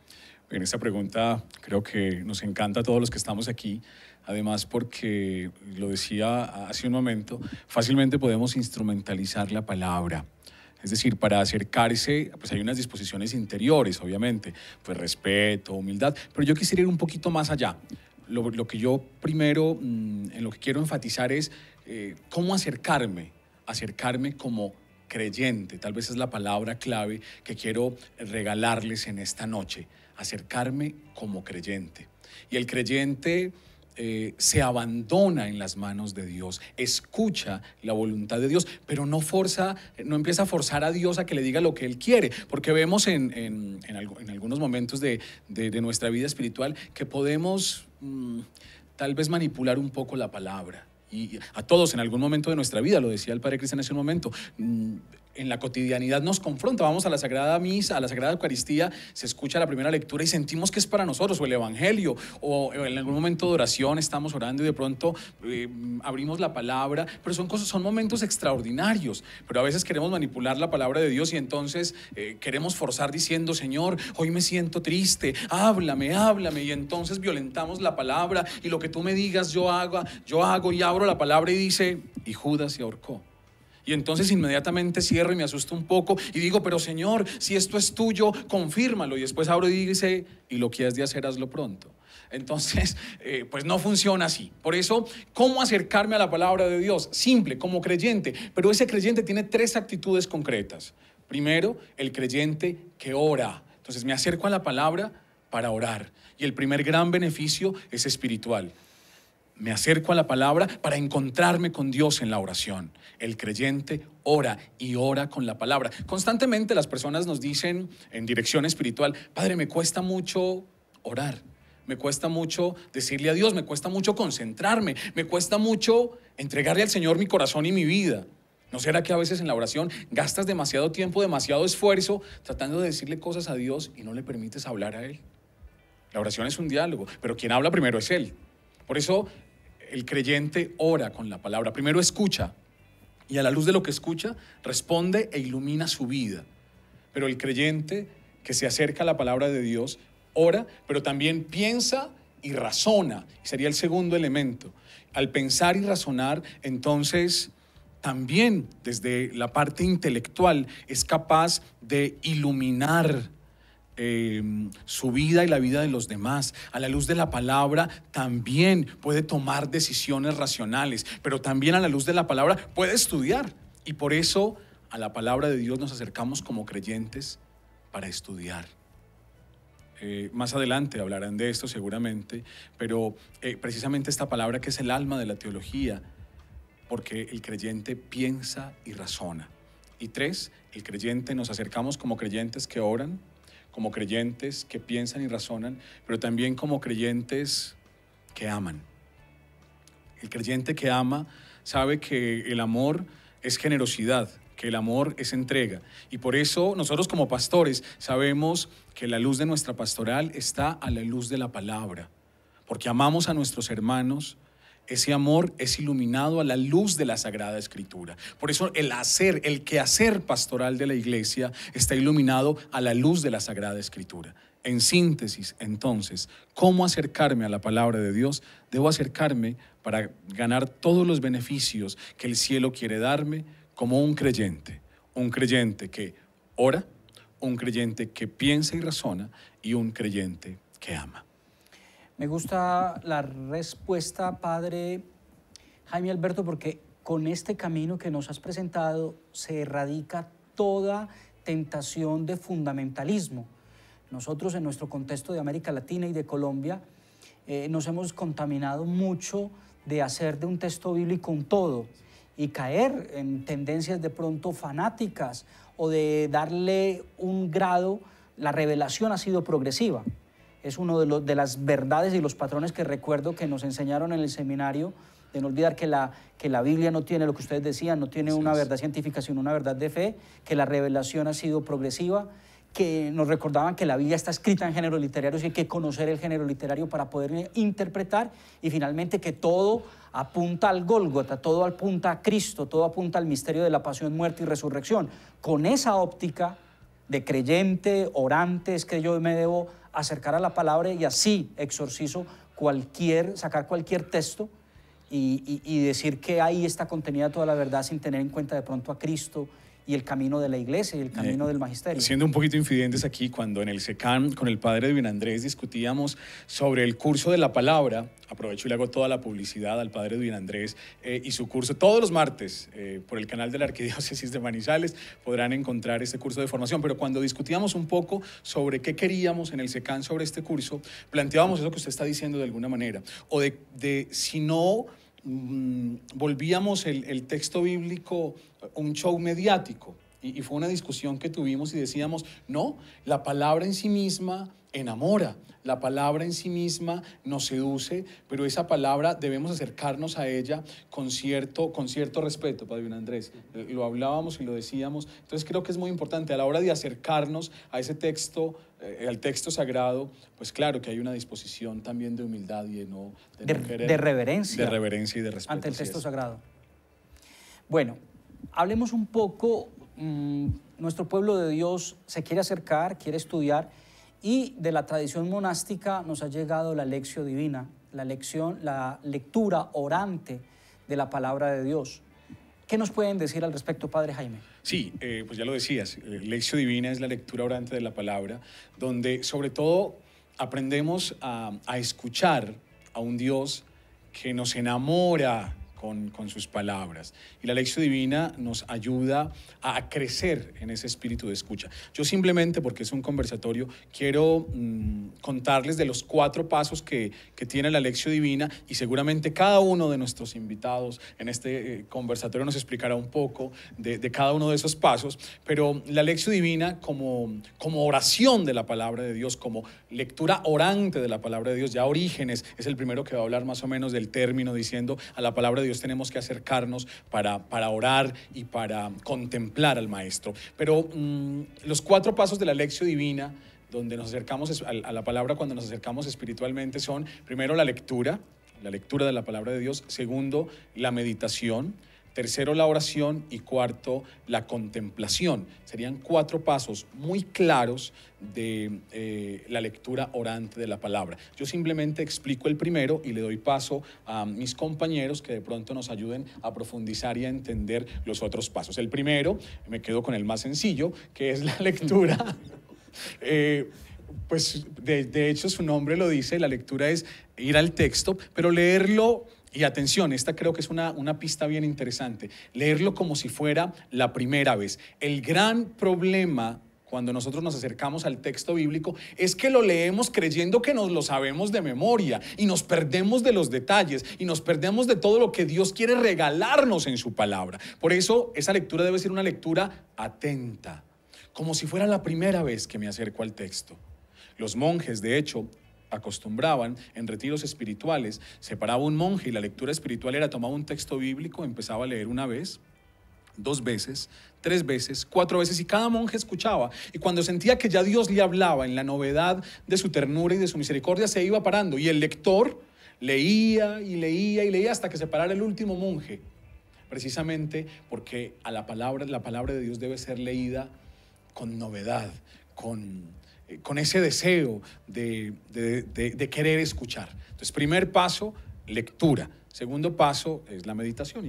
En esta pregunta creo que nos encanta a todos los que estamos aquí, además porque, lo decía hace un momento, fácilmente podemos instrumentalizar la palabra. Es decir, para acercarse, pues hay unas disposiciones interiores, obviamente, pues respeto, humildad, pero yo quisiera ir un poquito más allá. Lo que yo primero, en lo que quiero enfatizar es cómo acercarme como creyente, tal vez es la palabra clave que quiero regalarles en esta noche. Acercarme como creyente. Y el creyente se abandona en las manos de Dios, escucha la voluntad de Dios, pero no empieza a forzar a Dios a que le diga lo que Él quiere, porque vemos en algunos momentos de nuestra vida espiritual que podemos tal vez manipular un poco la palabra. Y a todos en algún momento de nuestra vida, lo decía el Padre Cristian hace un momento, en la cotidianidad nos confronta, vamos a la Sagrada Misa, a la Sagrada Eucaristía, se escucha la primera lectura y sentimos que es para nosotros, o el Evangelio, o en algún momento de oración estamos orando y de pronto abrimos la palabra, pero son momentos extraordinarios, pero a veces queremos manipular la palabra de Dios y entonces queremos forzar diciendo, Señor, hoy me siento triste, háblame, háblame, y entonces violentamos la palabra y lo que tú me digas yo hago y abro la palabra y dice, y Judas se ahorcó. Y entonces inmediatamente cierro y me asusto un poco y digo, pero Señor, si esto es tuyo, confírmalo. Y después abro y dice, y lo que has de hacer, hazlo pronto. Entonces, pues no funciona así. Por eso, ¿cómo acercarme a la palabra de Dios? Simple, como creyente. Pero ese creyente tiene tres actitudes concretas. Primero, el creyente que ora. Entonces, me acerco a la palabra para orar. Y el primer gran beneficio es espiritual. Me acerco a la palabra para encontrarme con Dios en la oración. El creyente ora y ora con la palabra. Constantemente las personas nos dicen en dirección espiritual, Padre, me cuesta mucho orar, me cuesta mucho decirle a Dios, me cuesta mucho concentrarme, me cuesta mucho entregarle al Señor mi corazón y mi vida. ¿No será que a veces en la oración gastas demasiado tiempo, demasiado esfuerzo tratando de decirle cosas a Dios y no le permites hablar a Él? La oración es un diálogo, pero quien habla primero es Él. Por eso el creyente ora con la palabra. Primero escucha y a la luz de lo que escucha responde e ilumina su vida. Pero el creyente que se acerca a la palabra de Dios ora, pero también piensa y razona. Sería el segundo elemento. Al pensar y razonar, entonces también desde la parte intelectual es capaz de iluminar su vida y la vida de los demás. A la luz de la palabra también puede tomar decisiones racionales, pero también a la luz de la palabra puede estudiar. Y por eso a la palabra de Dios nos acercamos como creyentes para estudiar. Más adelante hablarán de esto seguramente, pero precisamente esta palabra que es el alma de la teología, porque el creyente piensa y razona. Y tres, nos acercamos como creyentes que oran, como creyentes que piensan y razonan, pero también como creyentes que aman. El creyente que ama sabe que el amor es generosidad, que el amor es entrega. Y por eso nosotros como pastores sabemos que la luz de nuestra pastoral está a la luz de la palabra, porque amamos a nuestros hermanos. Ese amor es iluminado a la luz de la Sagrada Escritura. Por eso el quehacer pastoral de la Iglesia está iluminado a la luz de la Sagrada Escritura. En síntesis, entonces, ¿cómo acercarme a la palabra de Dios? Debo acercarme para ganar todos los beneficios que el cielo quiere darme como un creyente que ora, un creyente que piensa y razona y un creyente que ama. Me gusta la respuesta, Padre Jaime Alberto, porque con este camino que nos has presentado se erradica toda tentación de fundamentalismo. Nosotros en nuestro contexto de América Latina y de Colombia nos hemos contaminado mucho de hacer de un texto bíblico un todo y caer en tendencias de pronto fanáticas o de darle un grado. La revelación ha sido progresiva. Es uno de las verdades y los patrones que recuerdo que nos enseñaron en el seminario, de no olvidar que la Biblia no tiene lo que ustedes decían, no tiene una verdad científica, sino una verdad de fe, que la revelación ha sido progresiva, que nos recordaban que la Biblia está escrita en géneros literarios y hay que conocer el género literario para poder interpretar, y finalmente que todo apunta al Gólgota, todo apunta a Cristo, todo apunta al misterio de la pasión, muerte y resurrección. Con esa óptica de creyente, orante, es que yo me debo acercar a la palabra y así exorcizo sacar cualquier texto y decir que ahí está contenida toda la verdad sin tener en cuenta de pronto a Cristo y el camino de la iglesia y el camino del magisterio. Siendo un poquito infidentes aquí, cuando en el SECAN con el padre Edwin Andrés discutíamos sobre el curso de la palabra, aprovecho y le hago toda la publicidad al padre Edwin Andrés y su curso todos los martes por el canal de la Arquidiócesis de Manizales podrán encontrar este curso de formación. Pero cuando discutíamos un poco sobre qué queríamos en el SECAN sobre este curso, planteábamos eso que usted está diciendo de alguna manera, o de si no volvíamos el texto bíblico un show mediático, y fue una discusión que tuvimos y decíamos, no, la palabra en sí misma enamora, la palabra en sí misma nos seduce, pero esa palabra debemos acercarnos a ella con cierto respeto, padre Andrés, lo hablábamos y lo decíamos. Entonces creo que es muy importante a la hora de acercarnos a ese texto, al texto sagrado, pues claro que hay una disposición también de humildad y de reverencia. De reverencia y de respeto. Ante el texto sagrado. Bueno, hablemos un poco, nuestro pueblo de Dios se quiere acercar, quiere estudiar, y de la tradición monástica nos ha llegado la lectio divina, la lectura orante de la palabra de Dios. ¿Qué nos pueden decir al respecto, padre Jaime? Sí, pues ya lo decías, lectio divina es la lectura orante de la palabra, donde sobre todo aprendemos a escuchar a un Dios que nos enamora con sus palabras. Y la lectio divina nos ayuda a crecer en ese espíritu de escucha. Yo simplemente, porque es un conversatorio, quiero contarles de los 4 pasos que tiene la lectio divina, y seguramente cada uno de nuestros invitados en este conversatorio nos explicará un poco de cada uno de esos pasos. Pero la lectio divina como oración de la palabra de Dios, como lectura orante de la palabra de Dios, ya Orígenes es el primero que va a hablar más o menos del término, diciendo a la palabra de Dios tenemos que acercarnos para orar y para contemplar al Maestro. Pero los 4 pasos de la lectio divina, donde nos acercamos a la palabra cuando nos acercamos espiritualmente, son: primero, la lectura de la palabra de Dios; segundo, la meditación; tercero, la oración; y cuarto, la contemplación. Serían 4 pasos muy claros de la lectura orante de la palabra. Yo simplemente explico el primero y le doy paso a mis compañeros que de pronto nos ayuden a profundizar y a entender los otros pasos. El primero, me quedo con el más sencillo, que es la lectura. Pues de hecho su nombre lo dice, la lectura es ir al texto, pero leerlo. Y atención, esta creo que es una pista bien interesante. Leerlo como si fuera la primera vez. El gran problema cuando nosotros nos acercamos al texto bíblico es que lo leemos creyendo que nos lo sabemos de memoria y nos perdemos de los detalles y nos perdemos de todo lo que Dios quiere regalarnos en su palabra. Por eso, esa lectura debe ser una lectura atenta, como si fuera la primera vez que me acerco al texto. Los monjes, de hecho, acostumbraban en retiros espirituales, separaba un monje y la lectura espiritual era: tomaba un texto bíblico, empezaba a leer una vez, 2 veces, 3 veces, 4 veces, y cada monje escuchaba, y cuando sentía que ya Dios le hablaba en la novedad de su ternura y de su misericordia se iba parando, y el lector leía y leía y leía hasta que se parara el último monje, precisamente porque a la palabra de Dios debe ser leída con novedad, con ese deseo de querer escuchar. Entonces, primer paso, lectura. Segundo paso es la meditación.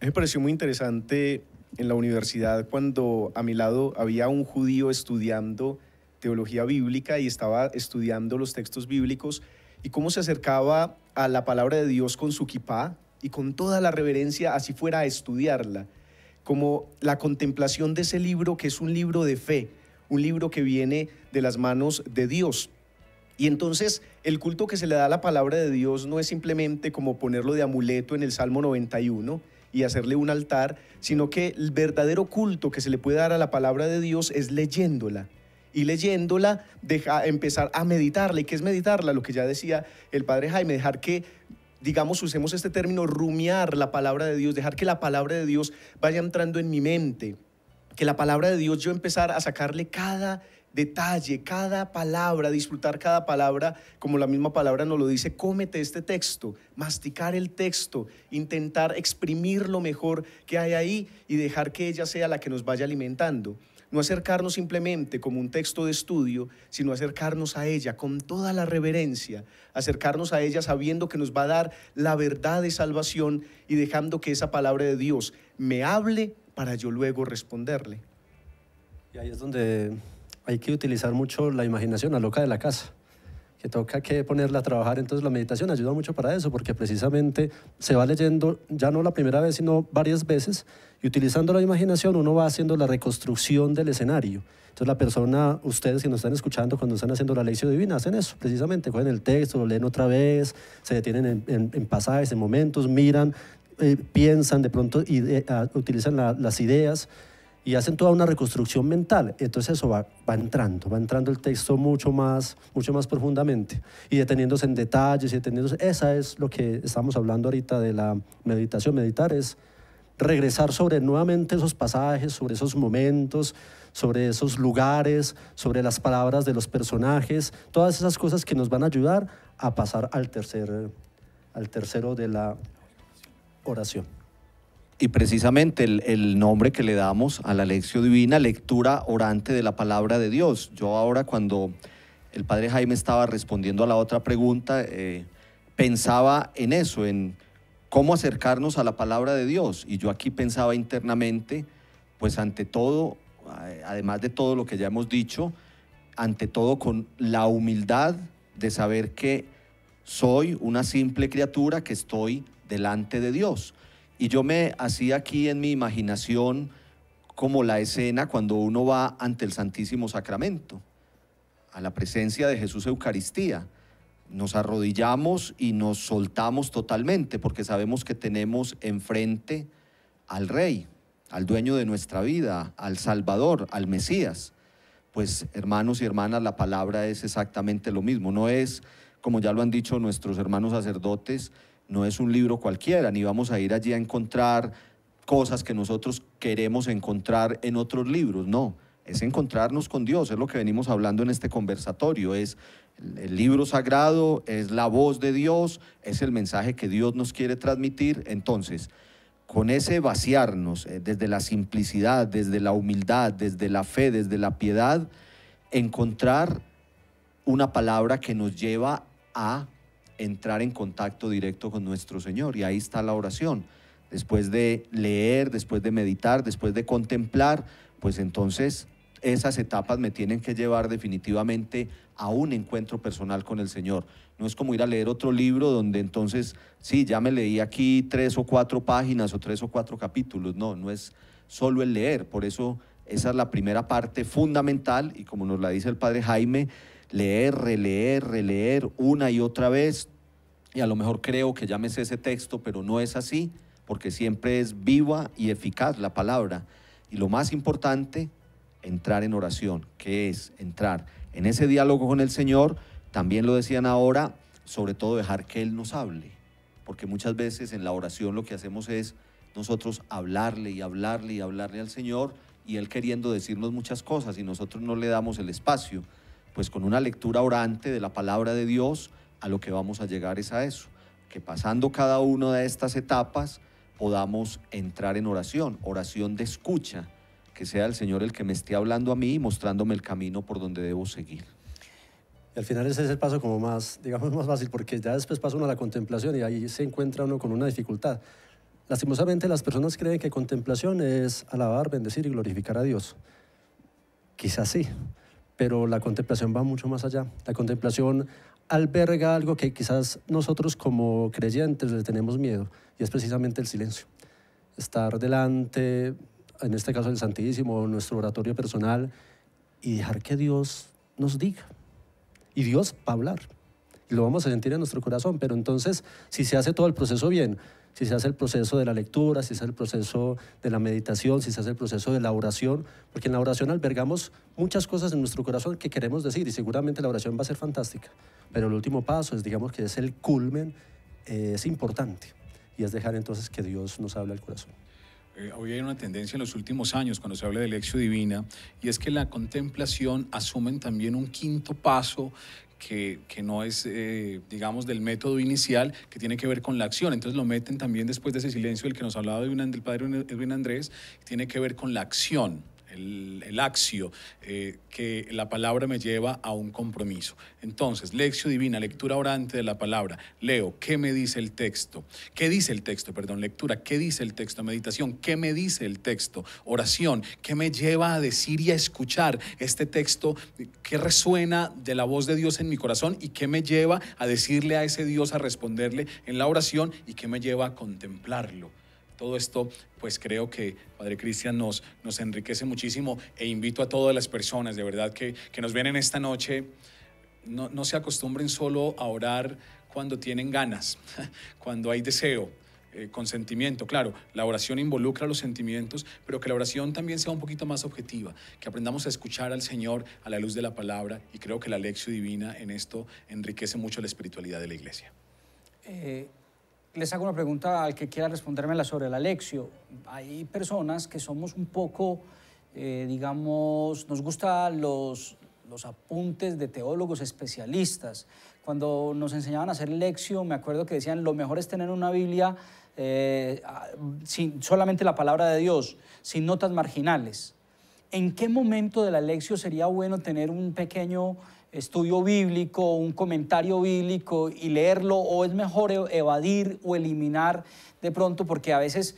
Me pareció muy interesante en la universidad cuando a mi lado había un judío estudiando teología bíblica y estaba estudiando los textos bíblicos, y cómo se acercaba a la palabra de Dios con su kipá, y con toda la reverencia, así fuera a estudiarla, como la contemplación de ese libro que es un libro de fe, un libro que viene de las manos de Dios. Y entonces el culto que se le da a la palabra de Dios no es simplemente como ponerlo de amuleto en el Salmo 91 y hacerle un altar, sino que el verdadero culto que se le puede dar a la palabra de Dios es leyéndola. Y leyéndola, deja empezar a meditarla. ¿Y qué es meditarla? Lo que ya decía el padre Jaime, dejar que, digamos, usemos este término, rumiar la palabra de Dios, dejar que la palabra de Dios vaya entrando en mi mente, que la palabra de Dios yo empezar a sacarle cada detalle, cada palabra, disfrutar cada palabra, como la misma palabra nos lo dice, cómete este texto, masticar el texto, intentar exprimir lo mejor que hay ahí y dejar que ella sea la que nos vaya alimentando. No acercarnos simplemente como un texto de estudio, sino acercarnos a ella con toda la reverencia, acercarnos a ella sabiendo que nos va a dar la verdad de salvación y dejando que esa palabra de Dios me hable para yo luego responderle. Y ahí es donde hay que utilizar mucho la imaginación, la loca de la casa, que toca que ponerla a trabajar. Entonces la meditación ayuda mucho para eso, porque precisamente se va leyendo, ya no la primera vez, sino varias veces, y utilizando la imaginación uno va haciendo la reconstrucción del escenario. Entonces la persona, ustedes que nos están escuchando cuando están haciendo la lectio divina, hacen eso precisamente, cogen el texto, lo leen otra vez, se detienen en pasajes, en momentos, miran, piensan de pronto, utilizan las ideas, y hacen toda una reconstrucción mental. Entonces eso va entrando el texto mucho más profundamente y deteniéndose en detalles y deteniéndose. Esa es lo que estamos hablando ahorita de la meditación. Meditar es regresar sobre nuevamente esos pasajes, sobre esos momentos, sobre esos lugares, sobre las palabras de los personajes, todas esas cosas que nos van a ayudar a pasar al tercero de la oración. Y precisamente el nombre que le damos a la lectio divina, lectura orante de la palabra de Dios. Yo ahora, cuando el padre Jaime estaba respondiendo a la otra pregunta, pensaba en eso, en cómo acercarnos a la palabra de Dios. Y yo aquí pensaba internamente, pues ante todo, además de todo lo que ya hemos dicho, ante todo con la humildad de saber que soy una simple criatura que estoy delante de Dios. Y yo me hacía aquí en mi imaginación como la escena cuando uno va ante el Santísimo Sacramento, a la presencia de Jesús Eucaristía. Nos arrodillamos y nos soltamos totalmente porque sabemos que tenemos enfrente al Rey, al dueño de nuestra vida, al Salvador, al Mesías. Pues hermanos y hermanas, la palabra es exactamente lo mismo. No es, como ya lo han dicho nuestros hermanos sacerdotes, no es un libro cualquiera, ni vamos a ir allí a encontrar cosas que nosotros queremos encontrar en otros libros, no. Es encontrarnos con Dios, es lo que venimos hablando en este conversatorio, es el libro sagrado, es la voz de Dios, es el mensaje que Dios nos quiere transmitir. Entonces, con ese vaciarnos, desde la simplicidad, desde la humildad, desde la fe, desde la piedad, encontrar una palabra que nos lleva a entrar en contacto directo con nuestro Señor. Y ahí está la oración. Después de leer, después de meditar, después de contemplar, pues entonces esas etapas me tienen que llevar definitivamente a un encuentro personal con el Señor. No es como ir a leer otro libro donde entonces, sí, ya me leí aquí 3 o 4 páginas o 3 o 4 capítulos. No, no es solo el leer. Por eso esa es la primera parte fundamental y como nos la dice el padre Jaime, leer, releer, releer una y otra vez, y a lo mejor creo que ya me sé ese texto, pero no es así, porque siempre es viva y eficaz la palabra. Y lo más importante, entrar en oración, que es entrar en ese diálogo con el Señor, también lo decían ahora, sobre todo dejar que Él nos hable, porque muchas veces en la oración lo que hacemos es nosotros hablarle y hablarle y hablarle al Señor, y Él queriendo decirnos muchas cosas, y nosotros no le damos el espacio. Pues con una lectura orante de la palabra de Dios, a lo que vamos a llegar es a eso, que pasando cada una de estas etapas podamos entrar en oración, oración de escucha, que sea el Señor el que me esté hablando a mí y mostrándome el camino por donde debo seguir. Y al final ese es el paso como más, digamos, más fácil, porque ya después pasa uno a la contemplación y ahí se encuentra uno con una dificultad. Lastimosamente las personas creen que contemplación es alabar, bendecir y glorificar a Dios. Quizás sí. Pero la contemplación va mucho más allá. La contemplación alberga algo que quizás nosotros como creyentes le tenemos miedo, y es precisamente el silencio. Estar delante, en este caso del Santísimo, nuestro oratorio personal, y dejar que Dios nos diga. Y Dios va a hablar. Y lo vamos a sentir en nuestro corazón, pero entonces, si se hace todo el proceso bien, si se hace el proceso de la lectura, si se hace el proceso de la meditación, si se hace el proceso de la oración, porque en la oración albergamos muchas cosas en nuestro corazón que queremos decir, y seguramente la oración va a ser fantástica, pero el último paso es, digamos que es el culmen, es importante, y es dejar entonces que Dios nos hable al corazón. Hoy hay una tendencia en los últimos años cuando se habla de lectio divina, y es que la contemplación asumen también un quinto paso que no es, digamos, del método inicial, que tiene que ver con la acción. Entonces lo meten también después de ese silencio del que nos hablaba del padre Edwin Andrés, que tiene que ver con la acción, el actio, que la palabra me lleva a un compromiso. Entonces, lectio divina, lectura orante de la palabra. Leo, ¿qué me dice el texto? ¿Qué dice el texto? Perdón, lectura, ¿qué dice el texto? Meditación, ¿qué me dice el texto? Oración, ¿qué me lleva a decir y a escuchar este texto? ¿Qué resuena de la voz de Dios en mi corazón? ¿Y qué me lleva a decirle a ese Dios, a responderle en la oración? ¿Y qué me lleva a contemplarlo? Todo esto, pues creo que, Padre Cristian, nos enriquece muchísimo, e invito a todas las personas, de verdad, que nos vienen esta noche, no se acostumbren solo a orar cuando tienen ganas, cuando hay deseo, con sentimiento. Claro, la oración involucra los sentimientos, pero que la oración también sea un poquito más objetiva, que aprendamos a escuchar al Señor a la luz de la palabra, y creo que la lectio divina en esto enriquece mucho la espiritualidad de la Iglesia. Les hago una pregunta al que quiera respondérmela sobre la lectio. Hay personas que somos un poco, digamos, nos gustan los apuntes de teólogos especialistas. Cuando nos enseñaban a hacer lectio, me acuerdo que decían, lo mejor es tener una Biblia sin solamente la palabra de Dios, sin notas marginales. ¿En qué momento de la lectio sería bueno tener un pequeño estudio bíblico, un comentario bíblico y leerlo, o es mejor evadir o eliminar de pronto? Porque a veces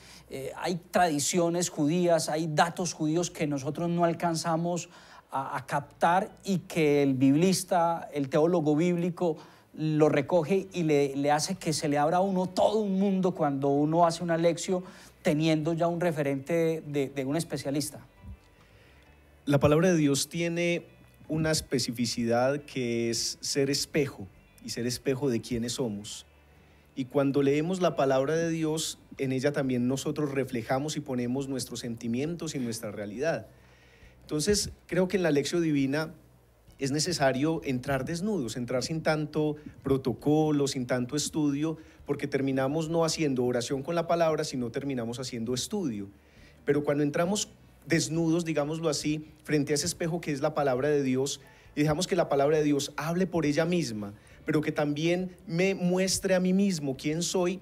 hay tradiciones judías, hay datos judíos que nosotros no alcanzamos a captar y que el biblista, el teólogo bíblico lo recoge y le hace que se le abra a uno todo un mundo cuando uno hace una lectio teniendo ya un referente de un especialista. La palabra de Dios tiene una especificidad que es ser espejo, y ser espejo de quiénes somos. Y cuando leemos la palabra de Dios, en ella también nosotros reflejamos y ponemos nuestros sentimientos y nuestra realidad. Entonces, creo que en la lectio divina es necesario entrar desnudos, entrar sin tanto protocolo, sin tanto estudio, porque terminamos no haciendo oración con la palabra, sino terminamos haciendo estudio. Pero cuando entramos desnudos, digámoslo así, frente a ese espejo que es la palabra de Dios, y dejamos que la palabra de Dios hable por ella misma, pero que también me muestre a mí mismo quién soy,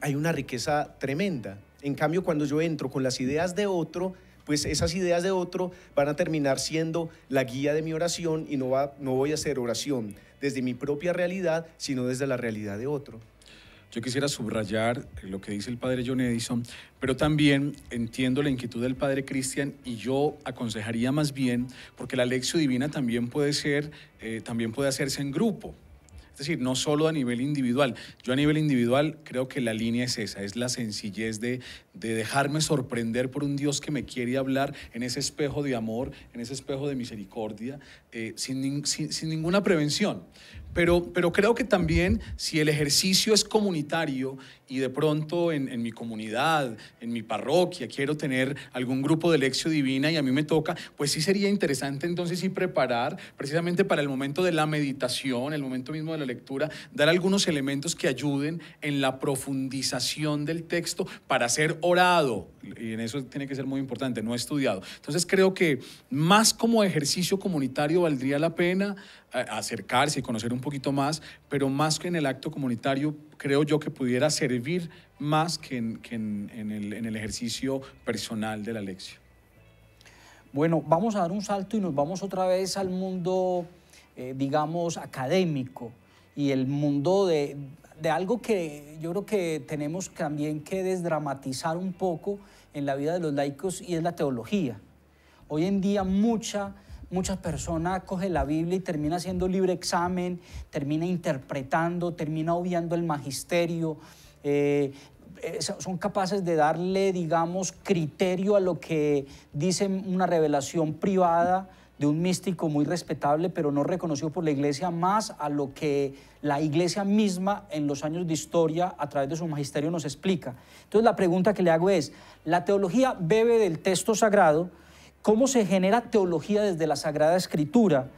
hay una riqueza tremenda. En cambio, cuando yo entro con las ideas de otro, pues esas ideas de otro van a terminar siendo la guía de mi oración, y no voy a hacer oración desde mi propia realidad, sino desde la realidad de otro. Yo quisiera subrayar lo que dice el padre Jhon Edison, pero también entiendo la inquietud del padre Cristian, y yo aconsejaría más bien, porque la lectio divina también puede ser, también puede hacerse en grupo. Es decir, no solo a nivel individual. Yo a nivel individual creo que la línea es esa, es la sencillez de dejarme sorprender por un Dios que me quiere hablar en ese espejo de amor, en ese espejo de misericordia, sin ninguna prevención. Pero creo que también, si el ejercicio es comunitario y de pronto en mi comunidad, en mi parroquia, quiero tener algún grupo de lectio divina y a mí me toca, pues sí sería interesante entonces sí preparar, precisamente para el momento de la meditación, el momento mismo de la lectura, dar algunos elementos que ayuden en la profundización del texto para ser orado. Y en eso tiene que ser muy importante, no estudiado. Entonces creo que más como ejercicio comunitario valdría la pena acercarse y conocer un poquito más, pero más que en el acto comunitario, creo yo que pudiera servir más que en el ejercicio personal de la lectio. Bueno, vamos a dar un salto y nos vamos otra vez al mundo, digamos, académico, y el mundo de algo que yo creo que tenemos también que desdramatizar un poco en la vida de los laicos, y es la teología. Hoy en día mucha muchas personas cogen la Biblia y termina haciendo libre examen, termina interpretando, termina obviando el magisterio, son capaces de darle, digamos, criterio a lo que dice una revelación privada de un místico muy respetable, pero no reconocido por la Iglesia, más a lo que la Iglesia misma en los años de historia a través de su magisterio nos explica. Entonces la pregunta que le hago es, ¿la teología bebe del texto sagrado? ¿Cómo se genera teología desde la Sagrada Escritura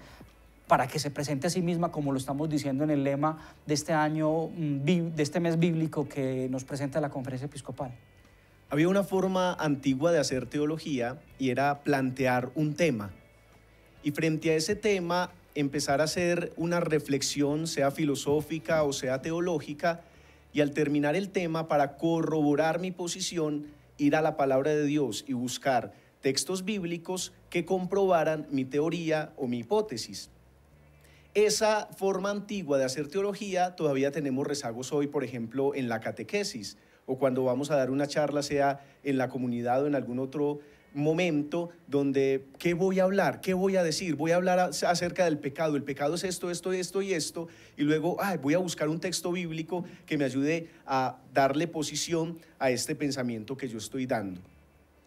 para que se presente a sí misma, como lo estamos diciendo en el lema de este año, de este mes bíblico que nos presenta la Conferencia Episcopal? Había una forma antigua de hacer teología y era plantear un tema. Y frente a ese tema, empezar a hacer una reflexión, sea filosófica o sea teológica, y al terminar el tema, para corroborar mi posición, ir a la palabra de Dios y buscar textos bíblicos que comprobaran mi teoría o mi hipótesis. Esa forma antigua de hacer teología todavía tenemos rezagos hoy, por ejemplo, en la catequesis, o cuando vamos a dar una charla, sea en la comunidad o en algún otro momento donde, ¿qué voy a hablar? ¿Qué voy a decir? Voy a hablar acerca del pecado. El pecado es esto, esto, esto y esto. Y luego, voy a buscar un texto bíblico que me ayude a darle posición a este pensamiento que yo estoy dando.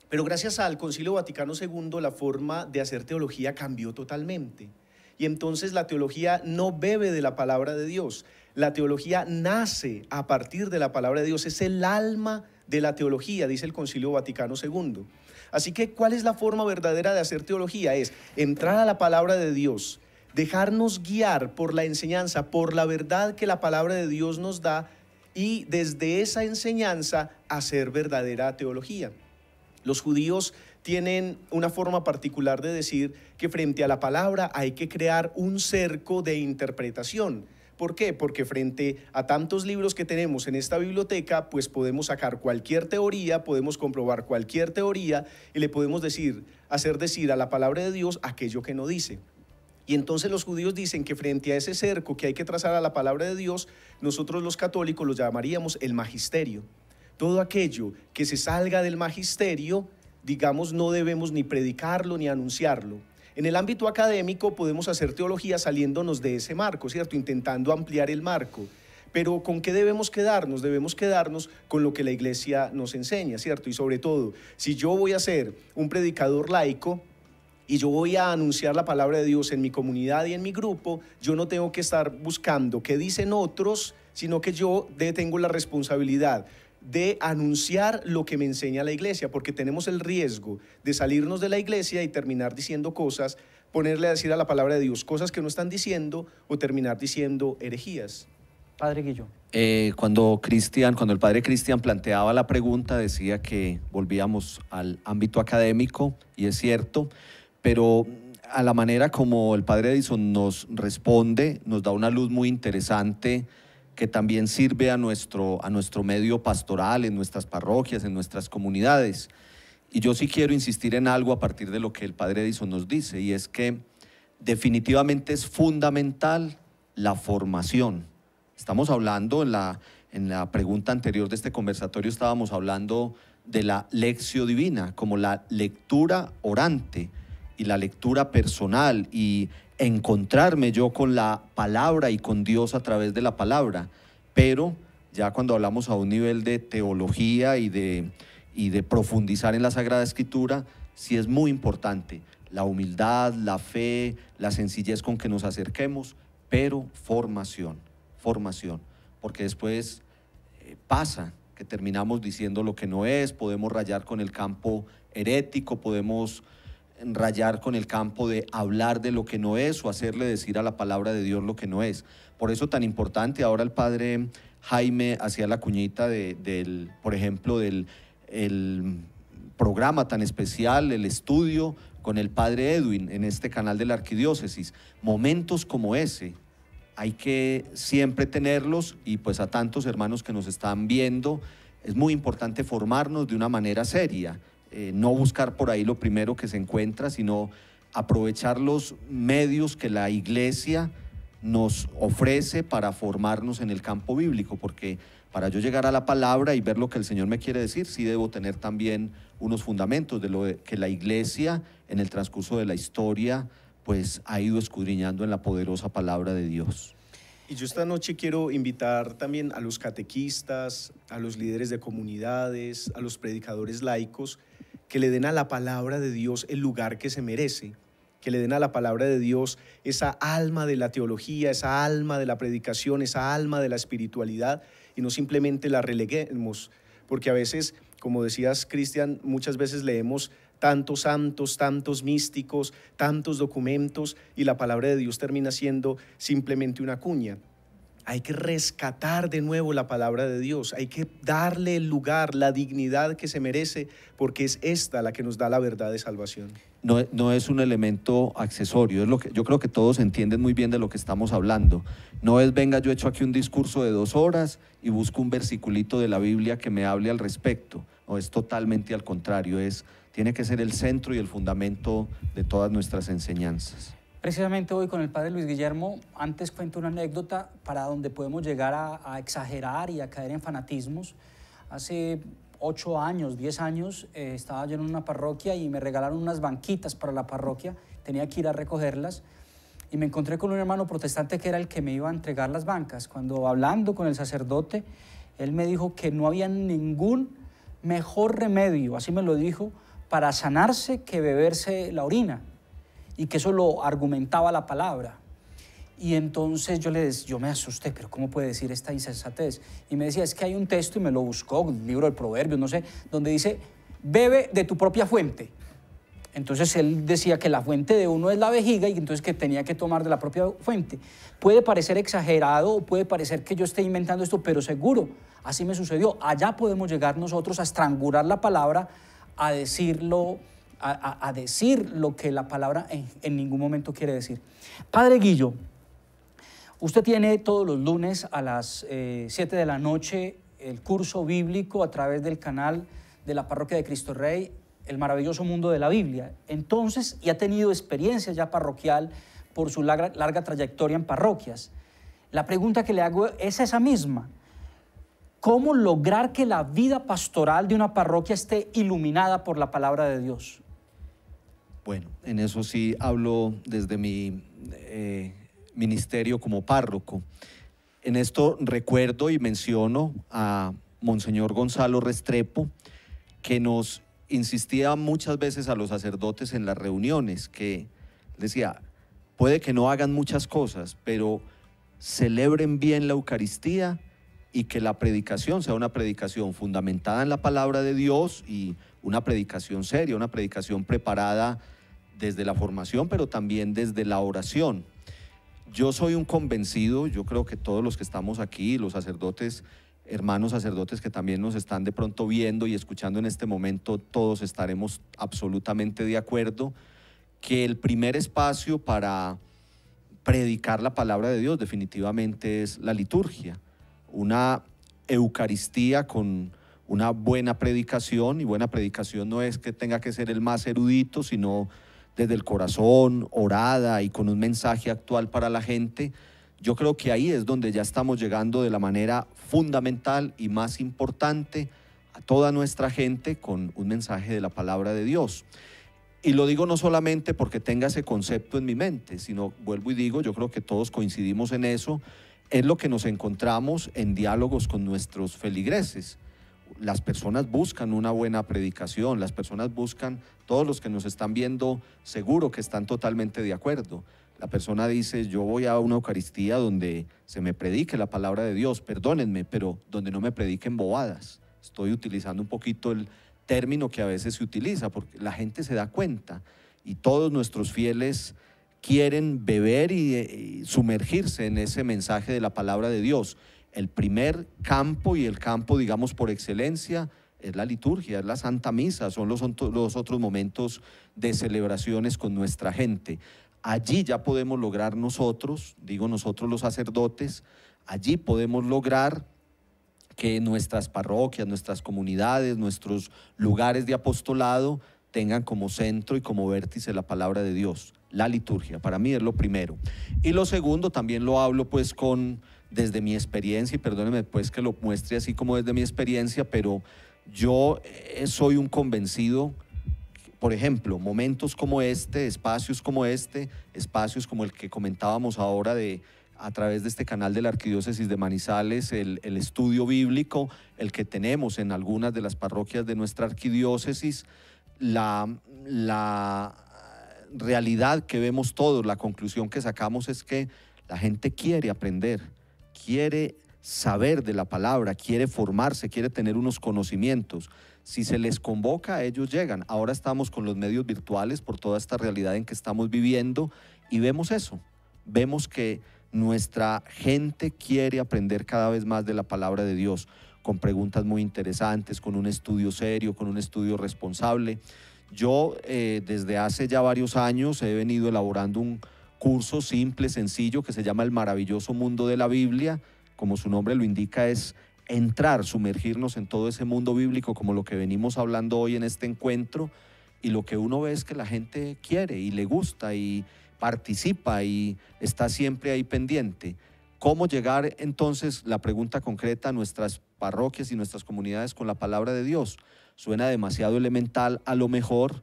Pero gracias al Concilio Vaticano II, la forma de hacer teología cambió totalmente. Y entonces la teología no bebe de la palabra de Dios. La teología nace a partir de la palabra de Dios. Es el alma de la teología, dice el Concilio Vaticano II. Así que, ¿cuál es la forma verdadera de hacer teología? Es entrar a la palabra de Dios, dejarnos guiar por la enseñanza, por la verdad que la palabra de Dios nos da, y desde esa enseñanza hacer verdadera teología. Los judíos tienen una forma particular de decir que frente a la palabra hay que crear un cerco de interpretación. ¿Por qué? Porque frente a tantos libros que tenemos en esta biblioteca, pues podemos sacar cualquier teoría, podemos comprobar cualquier teoría y le podemos decir, hacer decir a la palabra de Dios aquello que no dice. Y entonces los judíos dicen que frente a ese cerco que hay que trazar a la palabra de Dios, nosotros los católicos lo llamaríamos el magisterio. Todo aquello que se salga del magisterio, digamos, no debemos ni predicarlo ni anunciarlo. En el ámbito académico podemos hacer teología saliéndonos de ese marco, ¿cierto? Intentando ampliar el marco. Pero ¿con qué debemos quedarnos? Debemos quedarnos con lo que la Iglesia nos enseña, ¿cierto? Y sobre todo, si yo voy a ser un predicador laico y yo voy a anunciar la palabra de Dios en mi comunidad y en mi grupo, yo no tengo que estar buscando qué dicen otros, sino que yo tengo la responsabilidad de anunciar lo que me enseña la Iglesia, porque tenemos el riesgo de salirnos de la Iglesia y terminar diciendo cosas, ponerle a decir a la palabra de Dios cosas que no están diciendo o terminar diciendo herejías. Padre Guillo. Cuando el padre Cristian planteaba la pregunta, decía que volvíamos al ámbito académico, y es cierto, pero a la manera como el padre Edison nos responde, nos da una luz muy interesante que también sirve a nuestro medio pastoral, en nuestras parroquias, en nuestras comunidades. Y yo sí quiero insistir en algo a partir de lo que el padre Edison nos dice, y es que definitivamente es fundamental la formación. Estamos hablando, en la pregunta anterior de este conversatorio, estábamos hablando de la lectio divina, como la lectura orante y la lectura personal, y encontrarme yo con la palabra y con Dios a través de la palabra. Pero ya cuando hablamos a un nivel de teología y de profundizar en la Sagrada Escritura, sí es muy importante la humildad, la fe, la sencillez con que nos acerquemos, pero formación, porque después pasa que terminamos diciendo lo que no es, podemos rayar con el campo herético, podemos rayar con el campo de hablar de lo que no es o hacerle decir a la palabra de Dios lo que no es. Por eso tan importante, ahora el padre Jaime hacía la cuñita del programa tan especial, el estudio con el padre Edwin en este canal de la Arquidiócesis. Momentos como ese hay que siempre tenerlos, y pues a tantos hermanos que nos están viendo es muy importante formarnos de una manera seria. No buscar por ahí lo primero que se encuentra, sino aprovechar los medios que la Iglesia nos ofrece para formarnos en el campo bíblico, porque para yo llegar a la palabra y ver lo que el Señor me quiere decir, sí debo tener también unos fundamentos de lo que la Iglesia en el transcurso de la historia pues ha ido escudriñando en la poderosa palabra de Dios. Y yo esta noche quiero invitar también a los catequistas, a los líderes de comunidades, a los predicadores laicos, que le den a la palabra de Dios el lugar que se merece, que le den a la palabra de Dios esa alma de la teología, esa alma de la predicación, esa alma de la espiritualidad, y no simplemente la releguemos, porque a veces, como decías, Cristian, muchas veces leemos tantos santos, tantos místicos, tantos documentos, y la palabra de Dios termina siendo simplemente una cuña. Hay que rescatar de nuevo la palabra de Dios, hay que darle el lugar, la dignidad que se merece, porque es esta la que nos da la verdad de salvación. No, no es un elemento accesorio, es lo que, yo creo que todos entienden muy bien de lo que estamos hablando. No es venga, yo echo aquí un discurso de 2 horas y busco un versiculito de la Biblia que me hable al respecto. No, es totalmente al contrario, es... tiene que ser el centro y el fundamento de todas nuestras enseñanzas. Precisamente hoy con el padre Luis Guillermo, antes cuento una anécdota para donde podemos llegar a exagerar y a caer en fanatismos. Hace 8 años, 10 años, estaba yo en una parroquia y me regalaron unas banquitas para la parroquia, tenía que ir a recogerlas, y me encontré con un hermano protestante que era el que me iba a entregar las bancas. Cuando hablando con el sacerdote, él me dijo que no había ningún mejor remedio, así me lo dijo, para sanarse que beberse la orina, y que eso lo argumentaba la palabra. Y entonces yo me asusté, pero ¿cómo puede decir esta insensatez? Y me decía, es que hay un texto, y me lo buscó, un libro del Proverbios, no sé, donde dice, bebe de tu propia fuente. Entonces él decía que la fuente de uno es la vejiga, y entonces que tenía que tomar de la propia fuente. Puede parecer exagerado, puede parecer que yo esté inventando esto, pero seguro, así me sucedió. Allá podemos llegar nosotros a estrangular la palabra, a decir lo que la palabra en ningún momento quiere decir. Padre Guillo, usted tiene todos los lunes a las 7 de la noche el curso bíblico a través del canal de la Parroquia de Cristo Rey, El Maravilloso Mundo de la Biblia. Entonces, y ha tenido experiencia ya parroquial por su larga trayectoria en parroquias. La pregunta que le hago es esa misma. ¿Cómo lograr que la vida pastoral de una parroquia esté iluminada por la palabra de Dios? Bueno, en eso sí hablo desde mi ministerio como párroco. En esto recuerdo y menciono a Monseñor Gonzalo Restrepo, que nos insistía muchas veces a los sacerdotes en las reuniones, que decía, puede que no hagan muchas cosas, pero celebren bien la Eucaristía, y que la predicación sea una predicación fundamentada en la palabra de Dios, y una predicación seria, una predicación preparada desde la formación, pero también desde la oración. Yo soy un convencido, yo creo que todos los que estamos aquí, los sacerdotes, hermanos sacerdotes que también nos están de pronto viendo y escuchando en este momento, todos estaremos absolutamente de acuerdo que el primer espacio para predicar la palabra de Dios definitivamente es la liturgia. Una Eucaristía con una buena predicación, y buena predicación no es que tenga que ser el más erudito, sino desde el corazón, orada y con un mensaje actual para la gente. Yo creo que ahí es donde ya estamos llegando de la manera fundamental y más importante a toda nuestra gente con un mensaje de la palabra de Dios. Y lo digo no solamente porque tenga ese concepto en mi mente, sino, vuelvo y digo, yo creo que todos coincidimos en eso, es lo que nos encontramos en diálogos con nuestros feligreses. Las personas buscan una buena predicación, las personas buscan, todos los que nos están viendo seguro que están totalmente de acuerdo. La persona dice, yo voy a una Eucaristía donde se me predique la palabra de Dios, perdónenme, pero donde no me prediquen bobadas. Estoy utilizando un poquito el término que a veces se utiliza, porque la gente se da cuenta, y todos nuestros fieles quieren beber y sumergirse en ese mensaje de la palabra de Dios. El primer campo, y el campo, digamos, por excelencia, es la liturgia, es la Santa Misa, son los otros momentos de celebraciones con nuestra gente. Allí ya podemos lograr nosotros, digo nosotros los sacerdotes, allí podemos lograr que nuestras parroquias, nuestras comunidades, nuestros lugares de apostolado tengan como centro y como vértice la palabra de Dios. La liturgia, para mí, es lo primero. Y lo segundo, también lo hablo pues desde mi experiencia, y perdónenme pues que lo muestre así como desde mi experiencia, pero yo soy un convencido por ejemplo, momentos como este, espacios como el que comentábamos ahora de, a través de este canal de la Arquidiócesis de Manizales, el estudio bíblico, el que tenemos en algunas de las parroquias de nuestra arquidiócesis, la realidad que vemos todos, la conclusión que sacamos es que la gente quiere aprender, quiere saber de la palabra, quiere formarse, quiere tener unos conocimientos. Si se les convoca, ellos llegan. Ahora estamos con los medios virtuales por toda esta realidad en que estamos viviendo y vemos eso, vemos que nuestra gente quiere aprender cada vez más de la palabra de Dios, con preguntas muy interesantes, con un estudio serio, con un estudio responsable. Yo desde hace ya varios años he venido elaborando un curso simple, sencillo, que se llama El Maravilloso Mundo de la Biblia. Como su nombre lo indica, es entrar, sumergirnos en todo ese mundo bíblico, como lo que venimos hablando hoy en este encuentro, y lo que uno ve es que la gente quiere y le gusta y participa y está siempre ahí pendiente. ¿Cómo llegar entonces, la pregunta concreta, a nuestras parroquias y nuestras comunidades con la palabra de Dios? Suena demasiado elemental, a lo mejor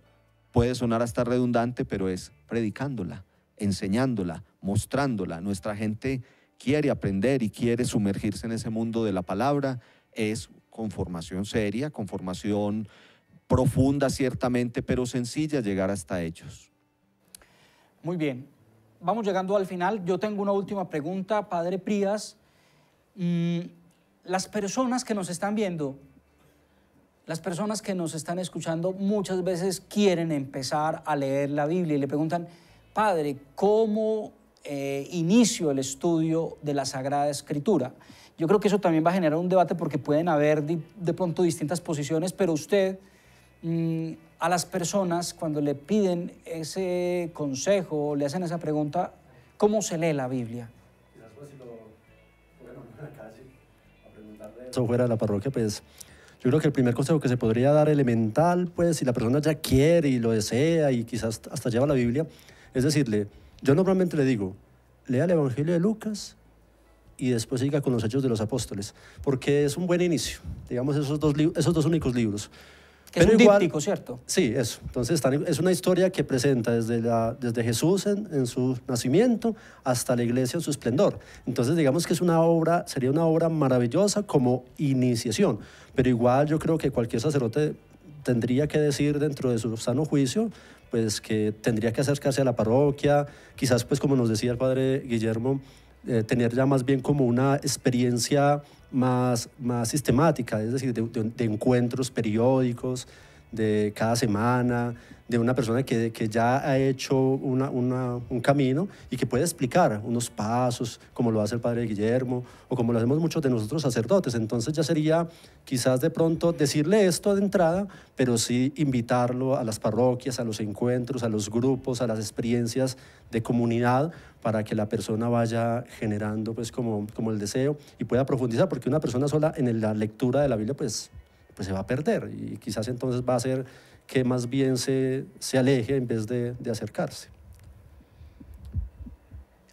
puede sonar hasta redundante, pero es predicándola, enseñándola, mostrándola. Nuestra gente quiere aprender y quiere sumergirse en ese mundo de la palabra. Es con formación seria, con formación profunda ciertamente, pero sencilla llegar hasta ellos. Muy bien, vamos llegando al final. Yo tengo una última pregunta, Padre Prías. Las personas que nos están viendo, las personas que nos están escuchando, muchas veces quieren empezar a leer la Biblia y le preguntan, Padre, ¿cómo inicio el estudio de la Sagrada Escritura? Yo creo que eso también va a generar un debate porque pueden haber de pronto distintas posiciones, pero usted, a las personas cuando le piden ese consejo o le hacen esa pregunta, ¿cómo se lee la Biblia? Quizás pues si lo fueran a la calle a preguntarle eso fuera de la parroquia, pues yo creo que el primer consejo que se podría dar elemental, pues si la persona ya quiere y lo desea y quizás hasta lleva la Biblia, es decirle, yo normalmente le digo, lea el Evangelio de Lucas y después siga con los Hechos de los Apóstoles, porque es un buen inicio, digamos esos dos únicos libros. Que es un díptico, ¿cierto? Sí, eso. Entonces, es una historia que presenta desde Jesús en su nacimiento hasta la iglesia en su esplendor. Entonces, digamos que es una obra, sería una obra maravillosa como iniciación. Pero igual yo creo que cualquier sacerdote tendría que decir dentro de su sano juicio, pues que tendría que acercarse a la parroquia, quizás pues como nos decía el Padre Guillermo, tener ya más bien como una experiencia más sistemática, es decir, de encuentros periódicos, de cada semana, de una persona que ya ha hecho un camino y que puede explicar unos pasos, como lo hace el Padre Guillermo o como lo hacemos muchos de nosotros sacerdotes. Entonces ya sería quizás de pronto decirle esto de entrada, pero sí invitarlo a las parroquias, a los encuentros, a los grupos, a las experiencias de comunidad, para que la persona vaya generando pues como el deseo y pueda profundizar, porque una persona sola en la lectura de la Biblia pues se va a perder y quizás entonces va a ser que más bien se aleje en vez de acercarse.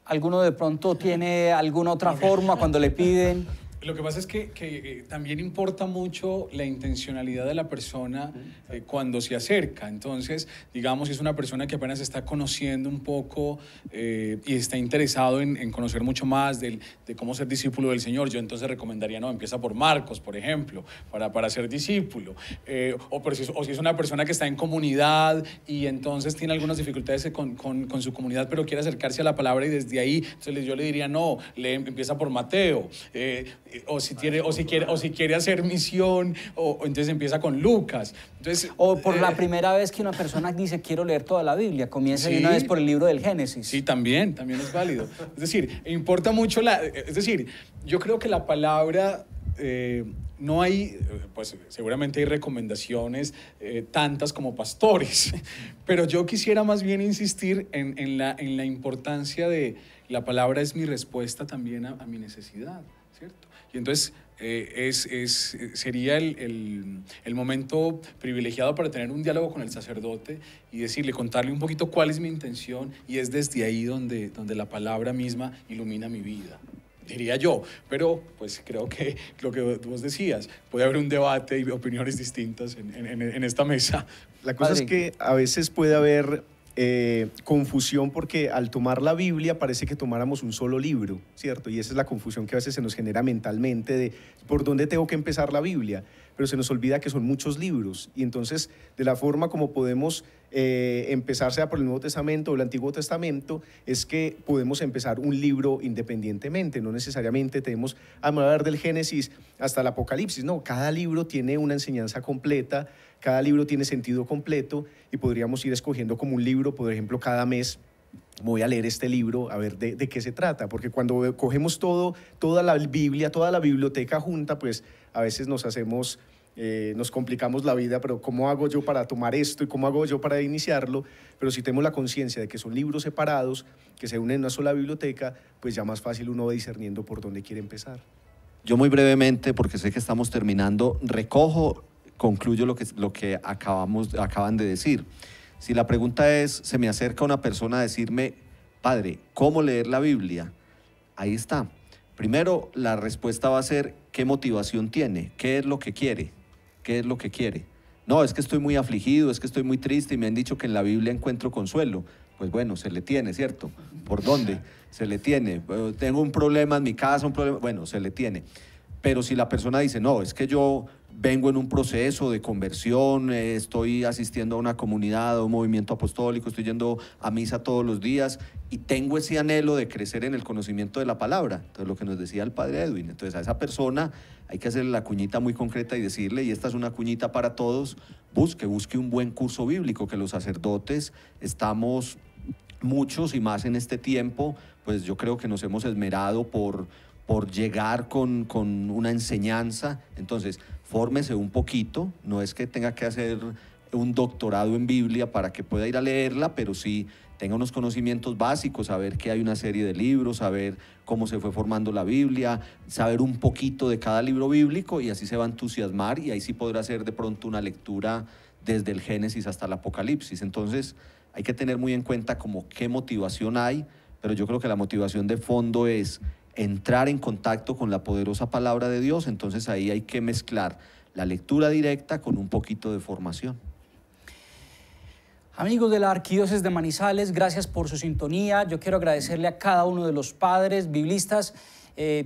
¿Alguno de pronto tiene alguna otra forma cuando le piden? Lo que pasa es que también importa mucho la intencionalidad de la persona cuando se acerca. Entonces, digamos, si es una persona que apenas está conociendo un poco y está interesado en conocer mucho más de cómo ser discípulo del Señor, yo entonces recomendaría, no, empieza por Marcos, por ejemplo, para ser discípulo. O si es una persona que está en comunidad y entonces tiene algunas dificultades con su comunidad, pero quiere acercarse a la palabra y desde ahí, entonces yo le diría, no, empieza por Mateo. O si quiere hacer misión, o entonces empieza con Lucas. Entonces, o por la primera vez que una persona dice, quiero leer toda la Biblia, comienza de una vez por el libro del Génesis. Sí, también es válido. Es decir, importa mucho yo creo que la palabra... no hay, pues seguramente hay recomendaciones tantas como pastores, pero yo quisiera más bien insistir en la importancia de la palabra es mi respuesta también a mi necesidad, ¿cierto? Y entonces sería el momento privilegiado para tener un diálogo con el sacerdote y decirle, contarle un poquito cuál es mi intención, y es desde ahí donde la palabra misma ilumina mi vida. diría yo, pero pues creo que lo que vos decías, puede haber un debate y opiniones distintas en esta mesa. La cosa es que a veces puede haber confusión porque al tomar la Biblia parece que tomáramos un solo libro, ¿cierto? Y esa es la confusión que a veces se nos genera mentalmente de por dónde tengo que empezar la Biblia, pero se nos olvida que son muchos libros y entonces de la forma como podemos empezar sea por el Nuevo Testamento o el Antiguo Testamento es que podemos empezar un libro independientemente, no necesariamente tenemos a hablar del Génesis hasta el Apocalipsis, no, cada libro tiene una enseñanza completa, cada libro tiene sentido completo y podríamos ir escogiendo como un libro, por ejemplo, cada mes voy a leer este libro, a ver de qué se trata, porque cuando cogemos toda la Biblia, toda la biblioteca junta, pues a veces nos hacemos, nos complicamos la vida, pero ¿cómo hago yo para tomar esto y cómo hago yo para iniciarlo? Pero si tenemos la conciencia de que son libros separados, que se unen en una sola biblioteca, pues ya más fácil uno va discerniendo por dónde quiere empezar. Yo muy brevemente, porque sé que estamos terminando, concluyo lo que acaban de decir. Si la pregunta es, se me acerca una persona a decirme, padre, ¿cómo leer la Biblia? Ahí está. Primero, la respuesta va a ser, ¿qué motivación tiene? ¿Qué es lo que quiere? ¿Qué es lo que quiere? No, es que estoy muy afligido, es que estoy muy triste y me han dicho que en la Biblia encuentro consuelo. Pues bueno, se le tiene, ¿cierto? ¿Por dónde? Se le tiene. Tengo un problema en mi casa, un problema... Bueno, se le tiene. Pero si la persona dice, no, es que yo... vengo en un proceso de conversión, estoy asistiendo a una comunidad, a un movimiento apostólico, estoy yendo a misa todos los días y tengo ese anhelo de crecer en el conocimiento de la palabra. Entonces, lo que nos decía el padre Edwin, entonces a esa persona hay que hacerle la cuñita muy concreta y decirle, y esta es una cuñita para todos, busque un buen curso bíblico, que los sacerdotes estamos muchos y más en este tiempo, pues yo creo que nos hemos esmerado por llegar con una enseñanza, entonces fórmese un poquito, no es que tenga que hacer un doctorado en Biblia para que pueda ir a leerla, pero sí tenga unos conocimientos básicos, saber que hay una serie de libros, saber cómo se fue formando la Biblia, saber un poquito de cada libro bíblico y así se va a entusiasmar y ahí sí podrá hacer de pronto una lectura desde el Génesis hasta el Apocalipsis. Entonces hay que tener muy en cuenta como qué motivación hay, pero yo creo que la motivación de fondo es... entrar en contacto con la poderosa palabra de Dios, entonces ahí hay que mezclar la lectura directa con un poquito de formación. Amigos de la Arquidiócesis de Manizales, gracias por su sintonía. Yo quiero agradecerle a cada uno de los padres biblistas,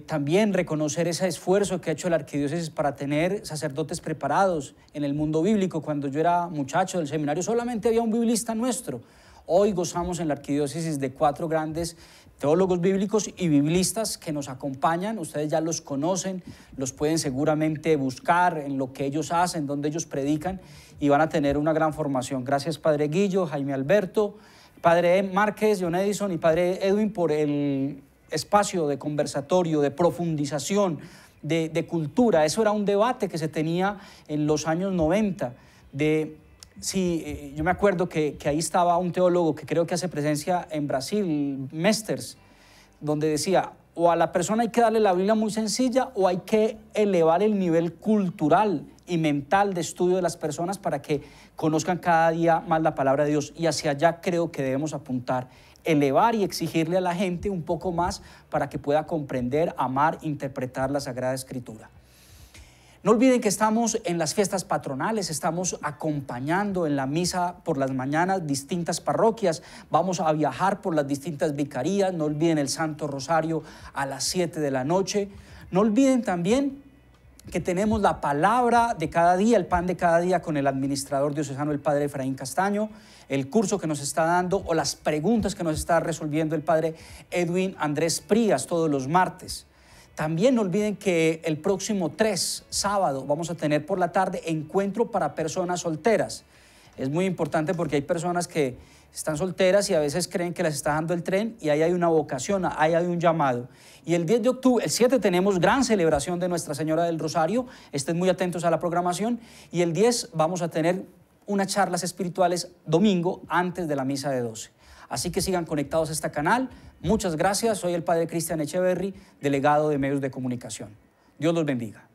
también reconocer ese esfuerzo que ha hecho la Arquidiócesis para tener sacerdotes preparados en el mundo bíblico. Cuando yo era muchacho del seminario solamente había un biblista nuestro. Hoy gozamos en la Arquidiócesis de 4 grandes teólogos bíblicos y biblistas que nos acompañan. Ustedes ya los conocen, los pueden seguramente buscar en lo que ellos hacen, donde ellos predican y van a tener una gran formación. Gracias Padre Guillo, Jaime Alberto, Padre Márquez, Jhon Edison y Padre Edwin por el espacio de conversatorio, de profundización, de cultura. Eso era un debate que se tenía en los años 90 de... Sí, yo me acuerdo que ahí estaba un teólogo que creo que hace presencia en Brasil, Mesters, donde decía, o a la persona hay que darle la Biblia muy sencilla o hay que elevar el nivel cultural y mental de estudio de las personas para que conozcan cada día más la palabra de Dios. Y hacia allá creo que debemos apuntar, elevar y exigirle a la gente un poco más para que pueda comprender, amar, interpretar la Sagrada Escritura. No olviden que estamos en las fiestas patronales, estamos acompañando en la misa por las mañanas distintas parroquias, vamos a viajar por las distintas vicarías, no olviden el Santo Rosario a las 7 de la noche. No olviden también que tenemos la palabra de cada día, el pan de cada día con el administrador diocesano, el padre Efraín Castaño, el curso que nos está dando o las preguntas que nos está resolviendo el padre Edwin Andrés Prías todos los martes. También no olviden que el próximo 3, sábado, vamos a tener por la tarde encuentro para personas solteras. Es muy importante porque hay personas que están solteras y a veces creen que les está dando el tren y ahí hay una vocación, ahí hay un llamado. Y el 10 de octubre, el 7 tenemos gran celebración de Nuestra Señora del Rosario, estén muy atentos a la programación y el 10 vamos a tener unas charlas espirituales domingo antes de la misa de 12. Así que sigan conectados a este canal. Muchas gracias. Soy el padre Cristian Echeverry, delegado de Medios de Comunicación. Dios los bendiga.